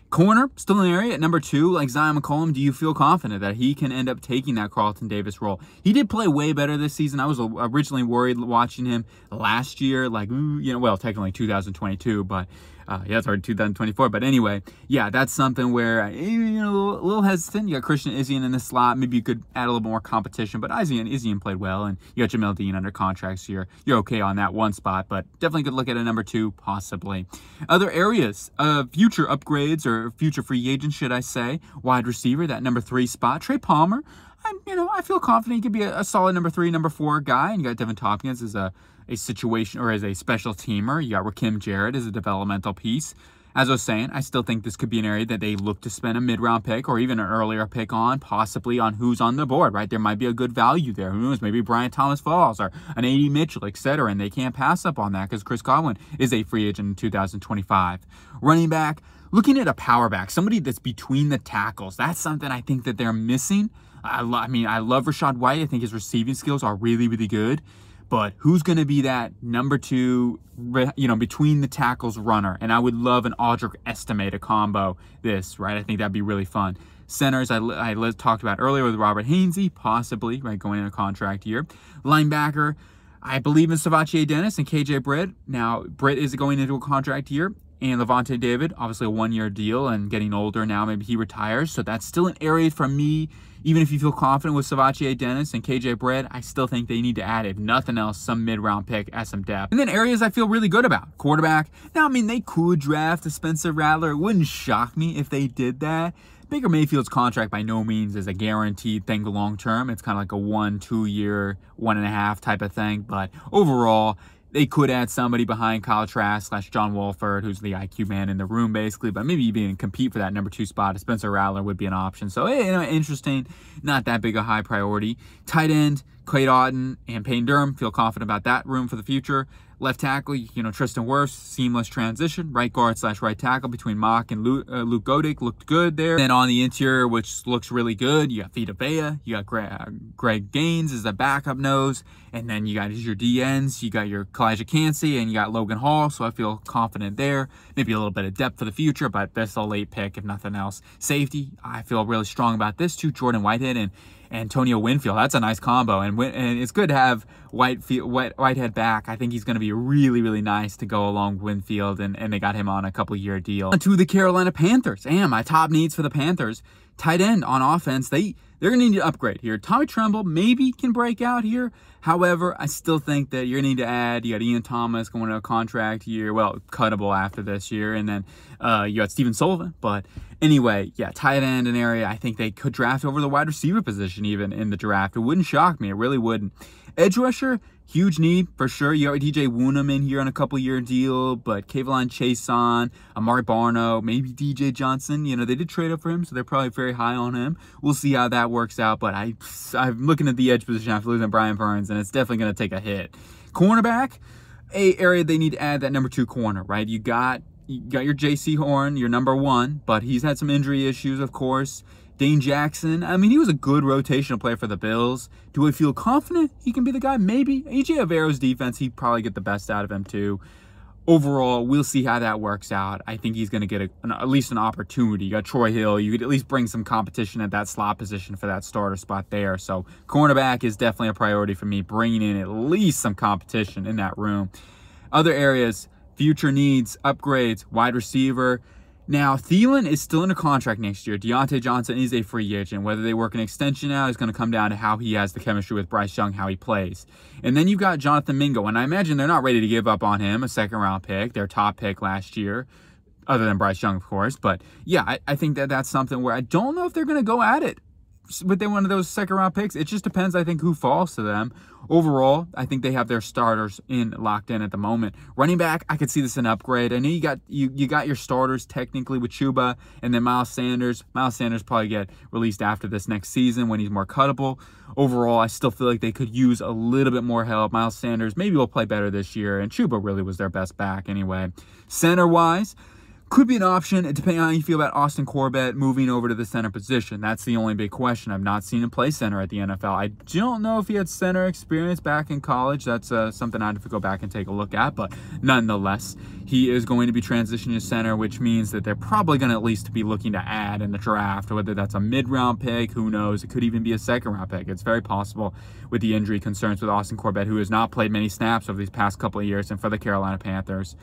Corner, still an area at number two. Like Zion McCollum, do you feel confident that he can end up taking that Carlton Davis role? He did play way better this season. I was originally worried watching him last year, like, you know, well, technically two thousand twenty-two, but uh, yeah, it's already two thousand twenty-four. But anyway, yeah, that's something where, you know, a little, a little hesitant. You got Christian Izzian in the slot. Maybe you could add a little more competition, but Izzian, Izzian played well, and you got Jamel Dean under contracts here. You're okay on that one spot, but definitely could look at a number two, possibly. Other areas of future upgrades or future free agent, should I say, wide receiver, that number three spot. Trey Palmer, I'm, you know, I feel confident he could be a, a solid number three, number four guy. And you got Devin Tompkins as a, a situation or as a special teamer. You got Rakim Jarrett as a developmental piece. As I was saying, I still think this could be an area that they look to spend a mid-round pick or even an earlier pick on, possibly on who's on the board, right? There might be a good value there. Who knows? Maybe Brian Thomas Falls or an A D Mitchell, et cetera. And they can't pass up on that because Chris Godwin is a free agent in two thousand twenty-five. Running back, looking at a power back, somebody that's between the tackles, that's something I think that they're missing. I, I mean, I love Rachaad White. I think his receiving skills are really, really good. But who's going to be that number two, you know, between the tackles runner? And I would love an Audric Estime combo this, right? I think that'd be really fun. Centers, I, I talked about earlier with Robert Hainsey, possibly, right, going in a contract year. Linebacker, I believe in Savachier Dennis and K J Britt. Now, Britt is going into a contract year. And Levante David, obviously a one-year deal and getting older now. Maybe he retires. So that's still an area for me. Even if you feel confident with Savachier Dennis and K J Britt, I still think they need to add, if nothing else, some mid-round pick at some depth. And then areas I feel really good about. Quarterback. Now, I mean, they could draft a Spencer Rattler. It wouldn't shock me if they did that. Baker Mayfield's contract by no means is a guaranteed thing long-term. It's kind of like a one, two-year, one-and-a-half type of thing. But overall, they could add somebody behind Kyle Trask slash John Wolford, who's the I Q man in the room, basically. But maybe even compete for that number two spot. Spencer Rattler would be an option. So, you know, interesting. Not that big a high priority. Tight end, Clay Otten and Payne Durham. Feel confident about that room for the future. Left tackle, you know, Tristan Wirfs, seamless transition. Right guard slash right tackle between Mock and Luke, uh, Luke Goedeke looked good there. Then on the interior, which looks really good, you got Vita Vea, you got Greg, uh, Greg Gaines as the backup nose, and then you got your D Ns, you got your Kalijah Kancey, and you got Logan Hall, so I feel confident there. Maybe a little bit of depth for the future, but that's a late pick, if nothing else. Safety, I feel really strong about this too. Jordan Whitehead and Antonio Winfield, that's a nice combo, and, and it's good to have Whitefield, White, Whitehead back. I think he's going to be really, really nice to go along with Winfield, and, and they got him on a couple-year deal. And to the Carolina Panthers, and my top needs for the Panthers, tight end on offense, they, they're going to need to upgrade here. Tommy Tremble maybe can break out here. However, I still think that you're going to need to add, you got Ian Thomas going to a contract year, well, cuttable after this year, and then uh, you got Steven Sullivan. But anyway, yeah, tight end, an area I think they could draft over the wide receiver position even in the draft. It wouldn't shock me. It really wouldn't. Edge rusher, huge need for sure. You got D J Wunham in here on a couple-year deal, but Kayvon Chason, Amari Barno, maybe D J Johnson. You know, they did trade up for him, so they're probably very high on him. We'll see how that works out, but I, I'm looking at the edge position after losing Brian Burns, and it's definitely going to take a hit. Cornerback, a area they need to add, that number two corner, right? You got, you got your J C Horn, your number one, but he's had some injury issues, of course. Dane Jackson, I mean, he was a good rotational player for the Bills. Do I feel confident he can be the guy? Maybe. A J Avero's defense, he'd probably get the best out of him too. Overall, we'll see how that works out. I think he's going to get a, an, at least an opportunity. You got Troy Hill. You could at least bring some competition at that slot position for that starter spot there. So cornerback is definitely a priority for me, bringing in at least some competition in that room. Other areas, future needs, upgrades, wide receiver. Now, Thielen is still under contract next year. Deontay Johnson is a free agent. Whether they work an extension out is going to come down to how he has the chemistry with Bryce Young, how he plays. And then you've got Jonathan Mingo, and I imagine they're not ready to give up on him, a second-round pick, their top pick last year, other than Bryce Young, of course. But, yeah, I, I think that that's something where I don't know if they're going to go at it with one of those second-round picks. It just depends, I think, who falls to them. Overall, I think they have their starters in locked in at the moment. Running back, I could see this an upgrade. I know you got you you got your starters technically with Chuba and then Miles Sanders. Miles Sanders probably get released after this next season when he's more cuttable. Overall, I still feel like they could use a little bit more help. Miles Sanders maybe will play better this year, and Chuba really was their best back anyway. Center-wise, could be an option, depending on how you feel about Austin Corbett moving over to the center position. That's the only big question. I've not seen him play center at the N F L. I don't know if he had center experience back in college. That's uh, something I'd have to go back and take a look at. But nonetheless, he is going to be transitioning to center, which means that they're probably going to at least be looking to add in the draft, whether that's a mid-round pick, who knows. It could even be a second-round pick. It's very possible with the injury concerns with Austin Corbett, who has not played many snaps over these past couple of years and for the Carolina Panthers.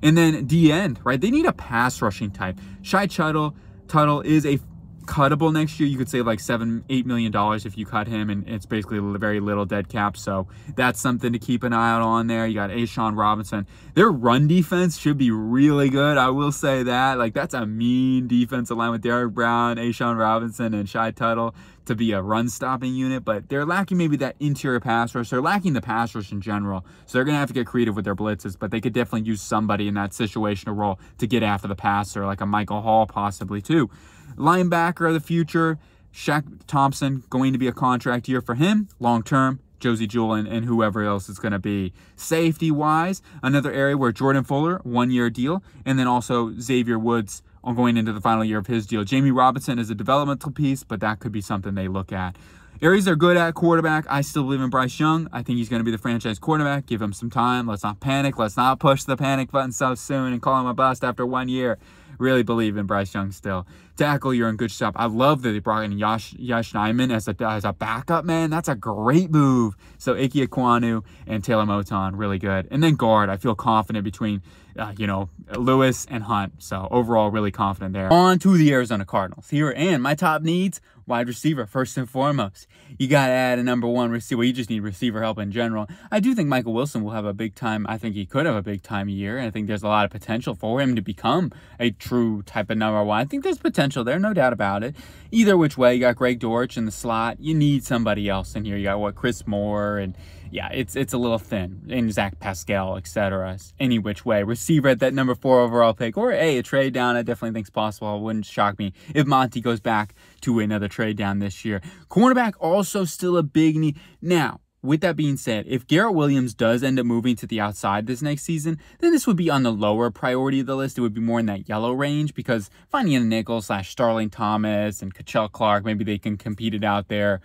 And then D-end, right? They need a pass-rushing type. Shai Tuttle, Tuttle is a cuttable next year. You could save like seven, eight million dollars if you cut him, and it's basically very little dead cap. So that's something to keep an eye out on there. You got A'Shawn Robinson. Their run defense should be really good. I will say that. Like, that's a mean defensive line with Derrick Brown, A'Shawn Robinson, and Shai Tuttle to be a run-stopping unit, but they're lacking maybe that interior pass rush. They're lacking the pass rush in general, so they're going to have to get creative with their blitzes, but they could definitely use somebody in that situational role to get after the passer, like a Michael Hall possibly too. Linebacker of the future, Shaq Thompson, going to be a contract year for him, long-term, Josie Jewell and, and whoever else it's going to be. Safety-wise, another area where Jordan Fuller, one-year deal, and then also Xavier Woods, I'm going into the final year of his deal. Jamie Robinson is a developmental piece, but that could be something they look at. Areas they're good at quarterback. I still believe in Bryce Young. I think he's going to be the franchise quarterback. Give him some time. Let's not panic. Let's not push the panic button so soon and call him a bust after one year. Really believe in Bryce Young still. Tackle, you're in good shape. I love that they brought in Yash, Yash Nyman as a, as a backup, man. That's a great move. So Ike Ekwonu and Taylor Moton, really good. And then guard, I feel confident between, uh, you know, Lewis and Hunt. So overall, really confident there. On to the Arizona Cardinals here. And my top needs, wide receiver, first and foremost. You got to add a number one receiver. Well, you just need receiver help in general. I do think Michael Wilson will have a big time. I think he could have a big time year. And I think there's a lot of potential for him to become a true type of number one. I think there's potential there, no doubt about it. Either which way, you got Greg Dortch in the slot. You need somebody else in here. You got what, Chris Moore, and yeah, it's it's a little thin, and Zach Pascal, et cetera. Any which way, receiver at that number four overall pick, or hey, a trade down, I definitely think's possible. It wouldn't shock me if Monty goes back to another trade down this year. Cornerback also still a big need. Now, with that being said, if Garrett Williams does end up moving to the outside this next season, then this would be on the lower priority of the list. It would be more in that yellow range, because finding a nickel slash Starling Thomas and Kachel Clark, maybe they can compete it out there.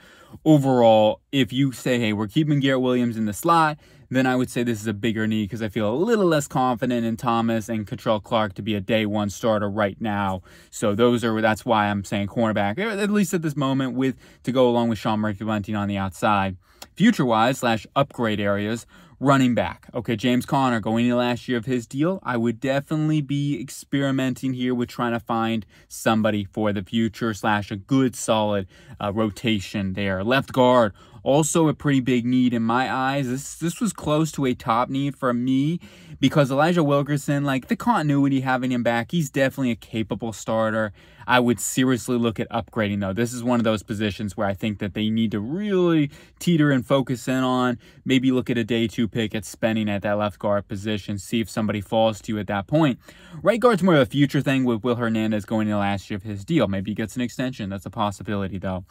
Overall, if you say, hey, we're keeping Garrett Williams in the slot, then I would say this is a bigger need, because I feel a little less confident in Thomas and Kachel Clark to be a day one starter right now. So those are, that's why I'm saying cornerback, at least at this moment, with to go along with Sean Murphy Bunting on the outside. Future-wise slash upgrade areas, running back. Okay, James Conner going into last year of his deal. I would definitely be experimenting here with trying to find somebody for the future slash a good solid uh, rotation there. Left guard, also a pretty big need in my eyes. This this was close to a top need for me, because Elijah Wilkerson, like the continuity having him back, he's definitely a capable starter. I would seriously look at upgrading, though. This is one of those positions where I think that they need to really teeter and focus in on. Maybe look at a day two pick at spending at that left guard position, see if somebody falls to you at that point. Right guard's more of a future thing with Will Hernandez going into last year of his deal. Maybe he gets an extension. That's a possibility, though.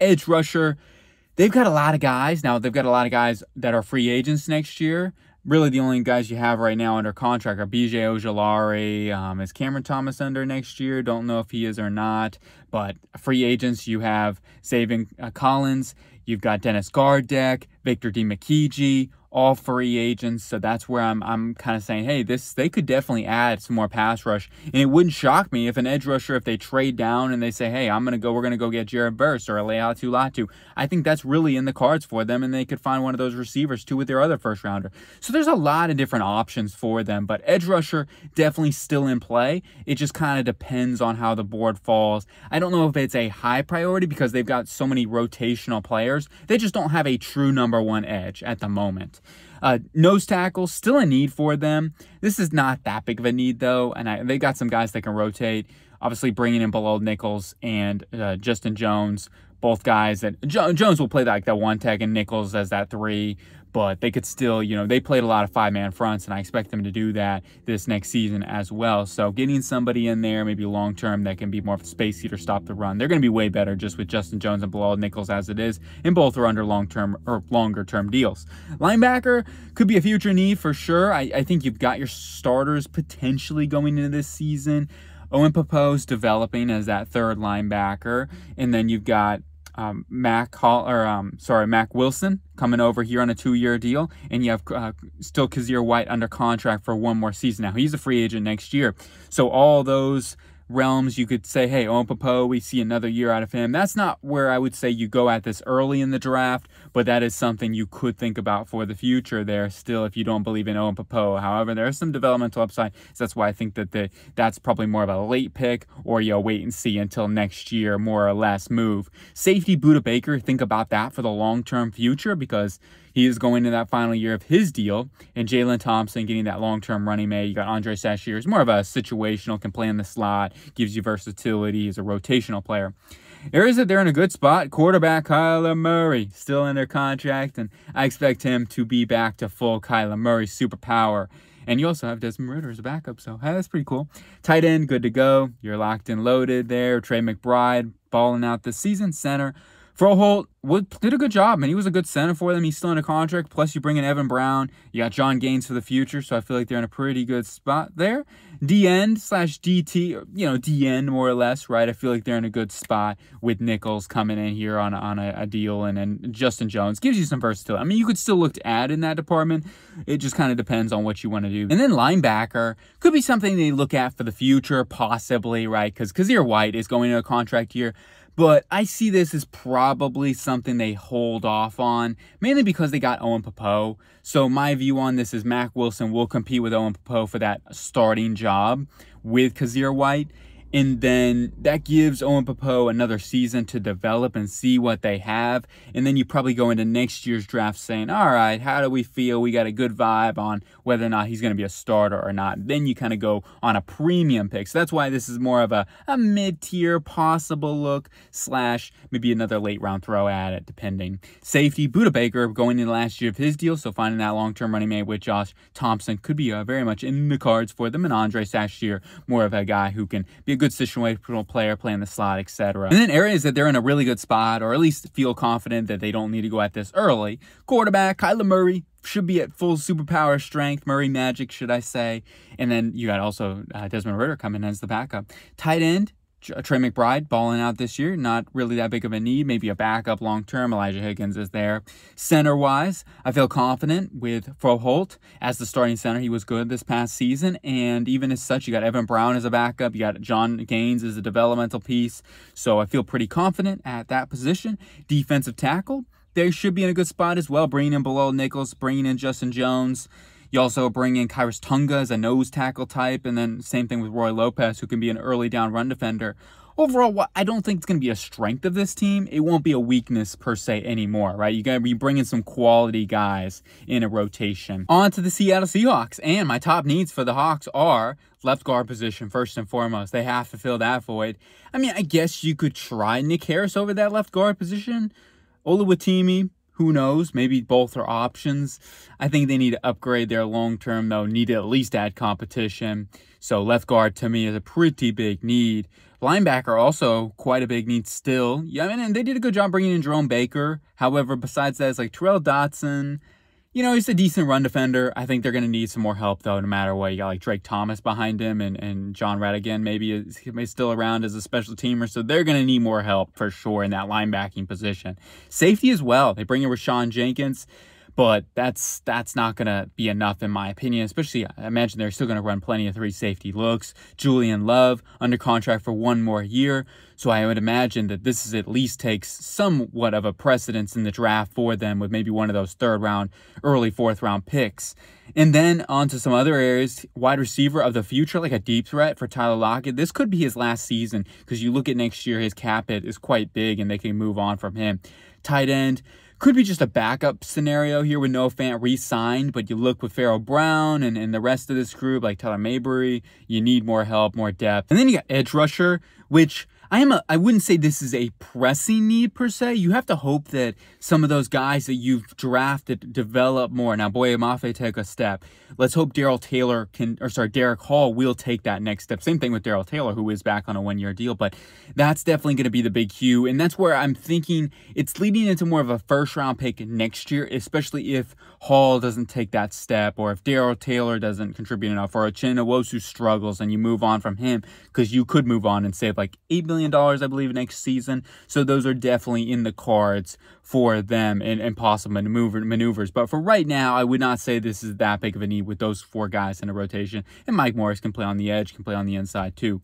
Edge rusher. They've got a lot of guys. Now, they've got a lot of guys that are free agents next year. Really, the only guys you have right now under contract are B J Ojolari. Um, is Cameron Thomas under next year? Don't know if he is or not. But free agents, you have Zayvon uh, Collins. You've got Dennis Gardeck, Victor DiMarchigi, all free agents. So that's where I'm I'm kind of saying, hey, this they could definitely add some more pass rush. And it wouldn't shock me if an edge rusher, if they trade down and they say, hey, I'm gonna go, we're gonna go get Jared Verse or Leatu Latu. I think that's really in the cards for them, and they could find one of those receivers too with their other first rounder. So there's a lot of different options for them, but edge rusher definitely still in play. It just kind of depends on how the board falls. I don't know if it's a high priority because they've got so many rotational players. They just don't have a true number one edge at the moment. Uh, nose tackle, still a need for them. This is not that big of a need, though, and I, they got some guys that can rotate. Obviously, bringing in Bilal Nichols and uh, Justin Jones, both guys that jo Jones will play like that one tech and Nichols as that three, but they could still, you know, they played a lot of five-man fronts, and I expect them to do that this next season as well. So getting somebody in there, maybe long-term, that can be more of a space heater, stop the run. They're going to be way better just with Justin Jones and Bilal Nichols as it is, and both are under long-term or longer-term deals. Linebacker could be a future need for sure. I, I think you've got your starters potentially going into this season. Owen Popo's developing as that third linebacker, and then you've got um, Mac Hall, or um, sorry, Mac Wilson coming over here on a two-year deal, and you have uh, still Kazir White under contract for one more season. Now he's a free agent next year, so all those realms you could say, hey, Owen Popo, we see another year out of him. That's not where I would say you go at this early in the draft, but that is something you could think about for the future there still if you don't believe in Owen Popo. However, there is some developmental upside, so that's why I think that the, that's probably more of a late pick, or you'll wait and see until next year, more or less move. Safety Budda Baker, think about that for the long-term future because he is going to that final year of his deal, and Jalen Thompson getting that long-term running mate. You got Andre Sashier, who's more of a situational, can play in the slot, gives you versatility, is a rotational player. Areas that they're in a good spot, quarterback Kyler Murray, still under contract, and I expect him to be back to full Kyler Murray superpower. And you also have Desmond Ridder as a backup, so hey, that's pretty cool. Tight end, good to go. You're locked and loaded there. Trey McBride balling out this season. Center, Froholt did a good job, man. He was a good center for them. He's still in a contract. Plus, you bring in Evan Brown. You got John Gaines for the future, so I feel like they're in a pretty good spot there. D-end slash D T, you know, D-end more or less, right? I feel like they're in a good spot with Nichols coming in here on, on a, a deal, and then Justin Jones gives you some versatility. I mean, you could still look to add in that department. It just kind of depends on what you want to do. And then linebacker could be something they look at for the future, possibly, right? Because Kazir White is going into a contract year. But I see this as probably something they hold off on, mainly because they got Owen Popo. So my view on this is Mac Wilson will compete with Owen Popo for that starting job with Kazir White. And then that gives Owen Popo another season to develop and see what they have. And then you probably go into next year's draft saying, all right, how do we feel? We got a good vibe on whether or not he's going to be a starter or not. Then you kind of go on a premium pick. So that's why this is more of a, a mid-tier possible look slash maybe another late round throw at it, depending. Safety, Budda Baker going into the last year of his deal. So finding that long-term running mate with Josh Thompson could be uh, very much in the cards for them. And Andre Sashier, more of a guy who can be a good situational player, playing the slot, et cetera. And then areas that they're in a really good spot, or at least feel confident that they don't need to go at this early. Quarterback, Kyler Murray should be at full superpower strength, Murray magic, should I say. And then you got also uh, Desmond Ridder coming in as the backup. Tight end, Trey McBride balling out this year. Not really that big of a need. Maybe a backup long-term. Elijah Higgins is there. Center-wise, I feel confident with Froholt as the starting center. He was good this past season. And even as such, you got Evan Brown as a backup. You got John Gaines as a developmental piece. So I feel pretty confident at that position. Defensive tackle, they should be in a good spot as well. Bringing in Bilal Nichols, bringing in Justin Jones. You also bring in Kairos Tonga as a nose tackle type, and then same thing with Roy Lopez, who can be an early down run defender. Overall, I don't think it's going to be a strength of this team. It won't be a weakness per se anymore, right? You got to be bringing some quality guys in a rotation. On to the Seattle Seahawks, and my top needs for the Hawks are left guard position first and foremost. They have to fill that void. I mean, I guess you could try Nick Harris over that left guard position. Oluwatimi, who knows? Maybe both are options. I think they need to upgrade their long-term, though. Need to at least add competition. So left guard, to me, is a pretty big need. Linebacker, also quite a big need still. Yeah, I mean, and they did a good job bringing in Jerome Baker. However, besides that, it's like Terrell Dotson. You know, he's a decent run defender. I think they're going to need some more help, though, no matter what. You got, like, Drake Thomas behind him, and, and John Ratigan maybe is, is still around as a special teamer. So they're going to need more help for sure in that linebacking position. Safety as well. They bring in Rashawn Jenkins, but that's that's not going to be enough, in my opinion. Especially, I imagine they're still going to run plenty of three safety looks. Julian Love, under contract for one more year. So I would imagine that this is at least takes somewhat of a precedence in the draft for them, with maybe one of those third round, early fourth round picks. And then on to some other areas, wide receiver of the future, like a deep threat for Tyler Lockett. This could be his last season, because you look at next year, his cap hit is quite big and they can move on from him. Tight end could be just a backup scenario here with Noah Fant re-signed, but you look with Farrell Brown and, and the rest of this group, like Tyler Mabry, you need more help, more depth. And then you got edge rusher, which... I am a, I wouldn't say this is a pressing need per se. You have to hope that some of those guys that you've drafted develop more. Now, Boye Mafe took a step. Let's hope Daryl Taylor can, or sorry, Derek Hall will take that next step. Same thing with Daryl Taylor, who is back on a one-year deal, but that's definitely going to be the big hue. And that's where I'm thinking it's leading into more of a first-round pick next year, especially if Hall doesn't take that step, or if Daryl Taylor doesn't contribute enough, or Achin Nwosu struggles and you move on from him, because you could move on and save like eight million dollars. I believe, next season. So those are definitely in the cards for them and, and possible maneuver, maneuvers. But for right now, I would not say this is that big of a need with those four guys in a rotation. And Mike Morris can play on the edge, can play on the inside too.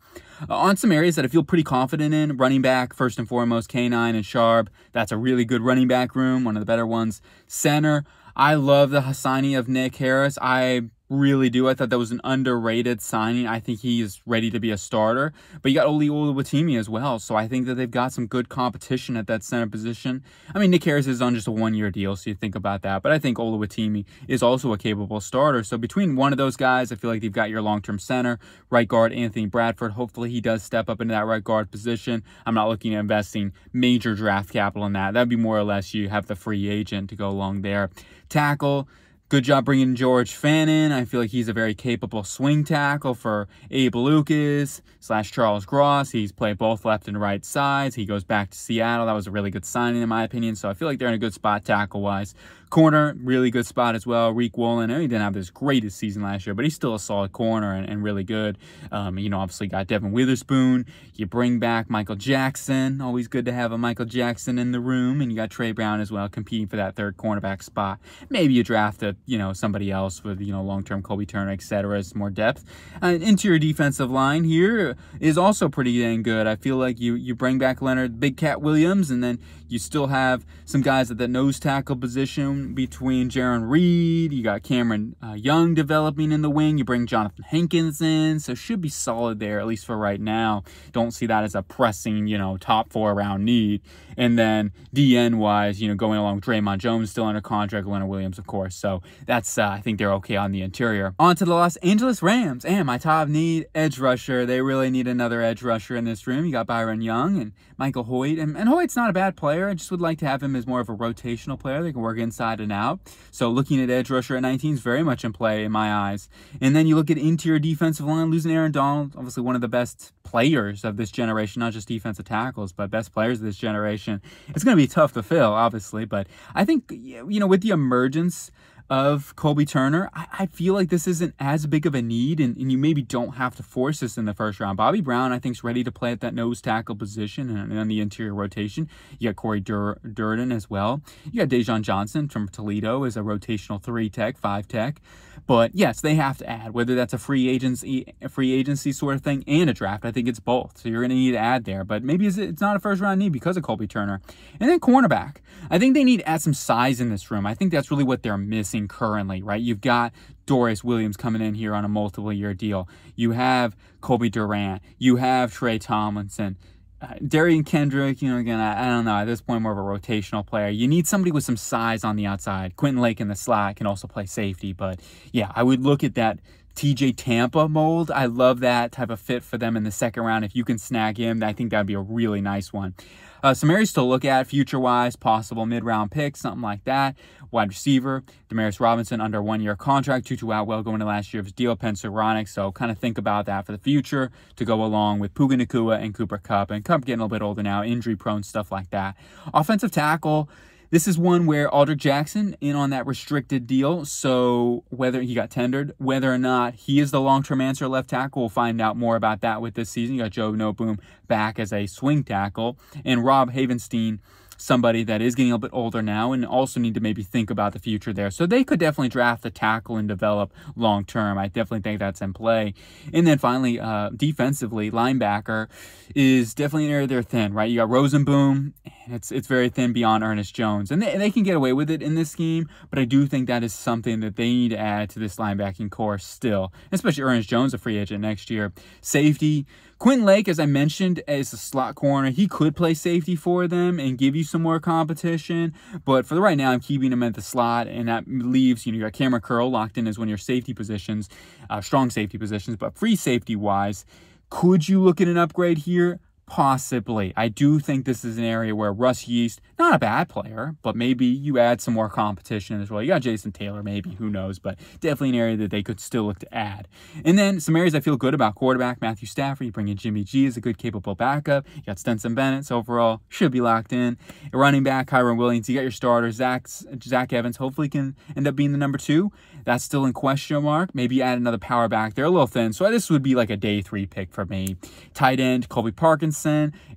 Uh, on some areas that I feel pretty confident in, running back, first and foremost, K nine and Sharp. That's a really good running back room, one of the better ones. Center, I love the Hassani of Nick Harris. I... Really do. I thought that was an underrated signing. I think he is ready to be a starter. But you got Oli Oluwatimi as well. So I think that they've got some good competition at that center position. I mean, Nick Harris is on just a one-year deal, so you think about that. But I think Oluwatimi is also a capable starter. So between one of those guys, I feel like you've got your long-term center. Right guard, Anthony Bradford. Hopefully he does step up into that right guard position. I'm not looking at investing major draft capital in that. That'd be more or less you have the free agent to go along there. Tackle. Good job bringing George Fannin. I feel like he's a very capable swing tackle for Abe Lucas slash Charles Cross. He's played both left and right sides. He goes back to Seattle. That was a really good signing, in my opinion. So I feel like they're in a good spot tackle-wise. Corner, really good spot as well. Reek Wolin, he didn't have his greatest season last year, but he's still a solid corner and, and really good. Um, you know, obviously got Devin Witherspoon. You bring back Michael Jackson. Always good to have a Michael Jackson in the room. And you got Trey Brown as well, competing for that third cornerback spot. Maybe you draft a you know, somebody else with, you know, long-term Colby Turner, et cetera. It's more depth. And interior defensive line here is also pretty dang good. I feel like you you bring back Leonard Big Cat Williams, and then you still have some guys at the nose tackle position between Jaron Reed. You got Cameron uh, Young developing in the wing. You bring Jonathan Hankins in, so should be solid there, at least for right now. Don't see that as a pressing, you know, top four-round need. And then D N-wise, you know, going along with Draymond Jones, still under contract, Leonard Williams, of course, so that's, uh, I think they're okay on the interior. On to the Los Angeles Rams, and my top need, edge rusher. They really need another edge rusher in this room. You got Byron Young and Michael Hoyt, and, and Hoyt's not a bad player. I just would like to have him as more of a rotational player. They can work inside and out. So looking at edge rusher at nineteen is very much in play in my eyes. And then you look at interior defensive line, losing Aaron Donald, obviously one of the best players of this generation, not just defensive tackles, but best players of this generation. It's going to be tough to fill, obviously, but I think, you know, with the emergence of Colby Turner, I, I feel like this isn't as big of a need, and, and you maybe don't have to force this in the first round. Bobby Brown, I think, is ready to play at that nose tackle position and, and on the interior rotation. You got Corey Dur Durden as well. You got Dejon Johnson from Toledo as a rotational three tech, five tech. But yes, they have to add, whether that's a free agency, a free agency sort of thing and a draft. I think it's both. So you're going to need to add there, but maybe it's, it's not a first round need because of Colby Turner. And then cornerback. I think they need to add some size in this room. I think that's really what they're missing currently, right? You've got Dorius Williams coming in here on a multiple year deal. You have Kobe Durant. You have Trey Tomlinson. Uh, Darian Kendrick, you know, again, I, I don't know, at this point, more of a rotational player. You need somebody with some size on the outside. Quentin Lake in the slot can also play safety, but yeah, I would look at that T J Tampa mold. I love that type of fit for them in the second round. If you can snag him, I think that'd be a really nice one. Uh, some areas to look at future-wise, possible mid-round pick, something like that. Wide receiver, Demarius Robinson under one-year contract. Tutu Atwell going to last year of his deal, Pensuronic. So kind of think about that for the future to go along with Puka Nacua and Cooper Kupp. And Kupp getting a little bit older now, injury-prone, stuff like that. Offensive tackle. This is one where Aldrick Jackson in on that restricted deal. So whether he got tendered, whether or not he is the long-term answer left tackle, we'll find out more about that with this season. You got Joe Noboom back as a swing tackle, and Rob Havenstein, somebody that is getting a little bit older now and also need to maybe think about the future there. So they could definitely draft the tackle and develop long-term. I definitely think that's in play. And then finally, uh, defensively, linebacker is definitely an area they're thin, right? You got Rosenboom, and it's it's very thin beyond Ernest Jones. And they, they can get away with it in this scheme, but I do think that is something that they need to add to this linebacking core still, especially Ernest Jones, a free agent next year. Safety, Quentin Lake, as I mentioned, is a slot corner. He could play safety for them and give you some more competition, but for the right now, I'm keeping him at the slot, and that leaves, you know, you got Cameron Curl locked in as one of your safety positions, uh, strong safety positions, but free safety-wise, could you look at an upgrade here? Possibly. I do think this is an area where Russ Yeast, not a bad player, but maybe you add some more competition as well. You got Jason Taylor, maybe, who knows, but definitely an area that they could still look to add. And then some areas I feel good about: quarterback, Matthew Stafford. You bring in Jimmy G as a good, capable backup. You got Stenson Bennett, so overall should be locked in. Running back, Kyron Williams. You got your starter, Zach, Zach Evans. Hopefully can end up being the number two. That's still in question mark. Maybe add another power back. They're a little thin, so this would be like a day three pick for me. Tight end, Colby Parkinson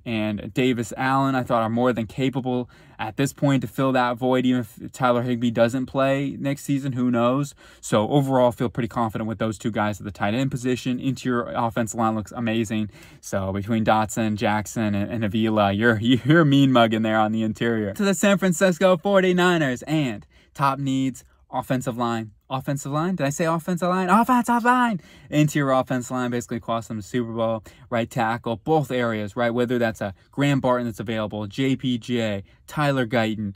and Davis Allen, I thought, are more than capable at this point to fill that void, even if Tyler Higbee doesn't play next season. Who knows? So overall, feel pretty confident with those two guys at the tight end position. Interior offensive line looks amazing. So between Dotson, Jackson, and, and Avila, you're, you're a mean mug in there on the interior. To the San Francisco forty-niners, and top needs, offensive line. Offensive line? Did I say offensive line? Offensive line! Interior offensive line basically cost them the Super Bowl. Right tackle, both areas, right? Whether that's a Graham Barton that's available, J P J, Tyler Guyton.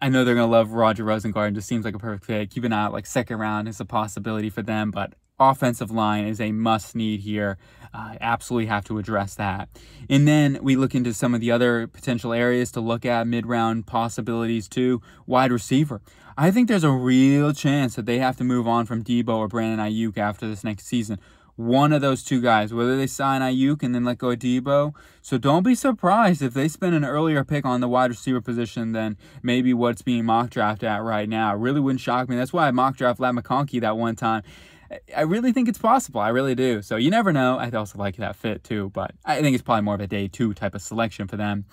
I know they're going to love Roger Rosengarten. Just seems like a perfect fit. Keep an eye out, like second round is a possibility for them, but offensive line is a must-need here. Uh, absolutely have to address that. And then we look into some of the other potential areas to look at, mid-round possibilities too. Wide receiver. I think there's a real chance that they have to move on from Debo or Brandon Ayuk after this next season. One of those two guys, whether they sign Ayuk and then let go of Debo. So don't be surprised if they spend an earlier pick on the wide receiver position than maybe what's being mock drafted at right now. It really wouldn't shock me. That's why I mock draft Ladd McConkey that one time. I really think it's possible. I really do. So you never know. I also like that fit too, but I think it's probably more of a day two type of selection for them.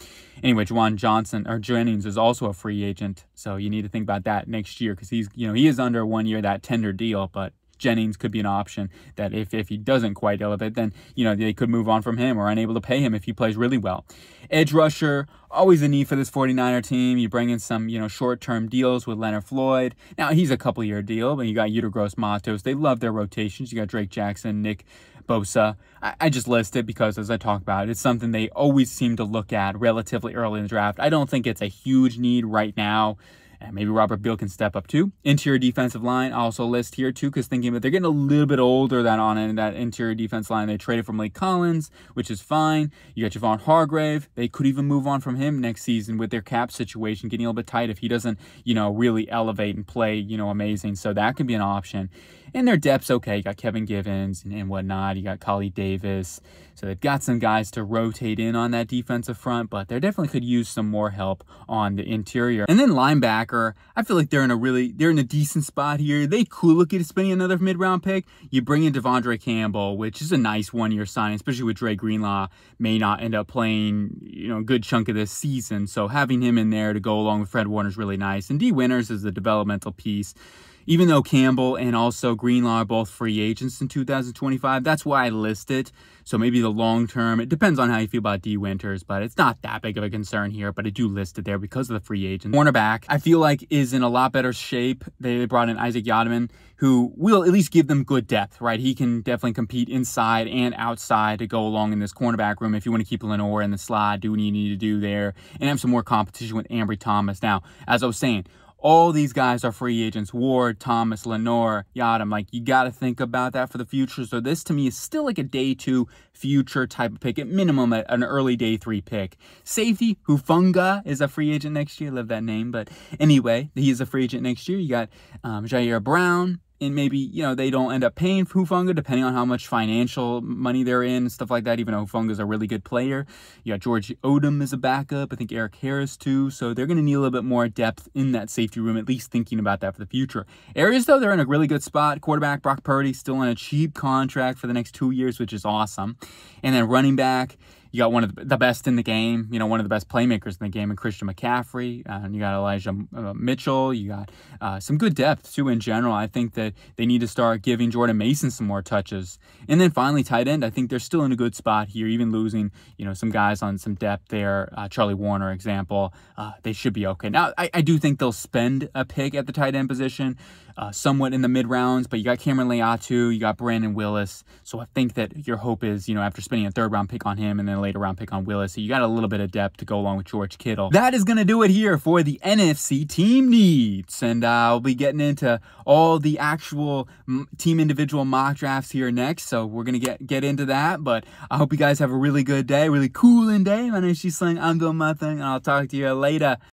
Anyway, Juwan Johnson or Jennings is also a free agent, so you need to think about that next year, because he's, you know, he is under one year that tender deal, but Jennings could be an option that if, if he doesn't quite elevate, then, you know, they could move on from him or unable to pay him if he plays really well. Edge rusher, always a need for this forty-niner team. You bring in some, you know, short-term deals with Leonard Floyd. Now, he's a couple-year deal, but you got Uter Gross-Matos. They love their rotations. You got Drake Jackson, Nick Bosa. I, I just list it because, as I talk about it, it's something they always seem to look at relatively early in the draft. I don't think it's a huge need right now. And maybe Robert Beal can step up too. Interior defensive line, I also list here too, because thinking about, they're getting a little bit older than on in that interior defense line. They traded from Malik Collins, which is fine. You got Javon Hargrave. They could even move on from him next season with their cap situation getting a little bit tight if he doesn't, you know, really elevate and play, you know, amazing. So that could be an option. And their depth's okay. You got Kevin Givens and, and whatnot. You got Collie Davis. So they've got some guys to rotate in on that defensive front, but they definitely could use some more help on the interior. And then linebacker, I feel like they're in a really, they're in a decent spot here. They could look at spending another mid-round pick. You bring in Devondre Campbell, which is a nice one-year signing, especially with Dre Greenlaw may not end up playing, you know, a good chunk of this season. So having him in there to go along with Fred Warner is really nice. And D. Winters is the developmental piece. Even though Campbell and also Greenlaw are both free agents in two thousand twenty-five, that's why I list it. So maybe the long term, it depends on how you feel about D. Winters, but it's not that big of a concern here, but I do list it there because of the free agent. Cornerback, I feel like, is in a lot better shape. They brought in Isaac Yadman, who will at least give them good depth, right? He can definitely compete inside and outside to go along in this cornerback room. If you want to keep Lenore in the slide, do what you need to do there, and have some more competition with Ambry Thomas. Now, as I was saying, all these guys are free agents. Ward, Thomas, Lenore, Yadam. Like, you got to think about that for the future. So this, to me, is still like a day two future type of pick. At minimum, an early day three pick. Safety, Hufanga is a free agent next year. I love that name. But anyway, he is a free agent next year. You got um, Jair Brown. and maybe, you know, they don't end up paying Hufanga, depending on how much financial money they're in and stuff like that, even though Hufanga's a really good player. You got George Odom as a backup. I think Eric Harris, too. So they're going to need a little bit more depth in that safety room, at least thinking about that for the future. Areas, though, they're in a really good spot. Quarterback Brock Purdy still on a cheap contract for the next two years, which is awesome. And then running back, you got one of the best in the game, you know, one of the best playmakers in the game in Christian McCaffrey. Uh, and you got Elijah uh, Mitchell. You got uh, some good depth, too, in general. I think that they need to start giving Jordan Mason some more touches. And then finally, tight end. I think they're still in a good spot here, even losing, you know, some guys on some depth there. Uh, Charlie Warner, example. Uh, they should be okay. Now, I, I do think they'll spend a pick at the tight end position uh, somewhat in the mid-rounds, but you got Cameron Leatu, you got Brandon Willis. So I think that your hope is, you know, after spending a third-round pick on him and then a later round pick on Willis, so you got a little bit of depth to go along with George Kittle. That is going to do it here for the N F C team needs, and uh, I'll be getting into all the actual team individual mock drafts here next, so we're going to get get into that, but I hope you guys have a really good day, really cooling day. My name is G Sling, I'm doing my thing, and I'll talk to you later.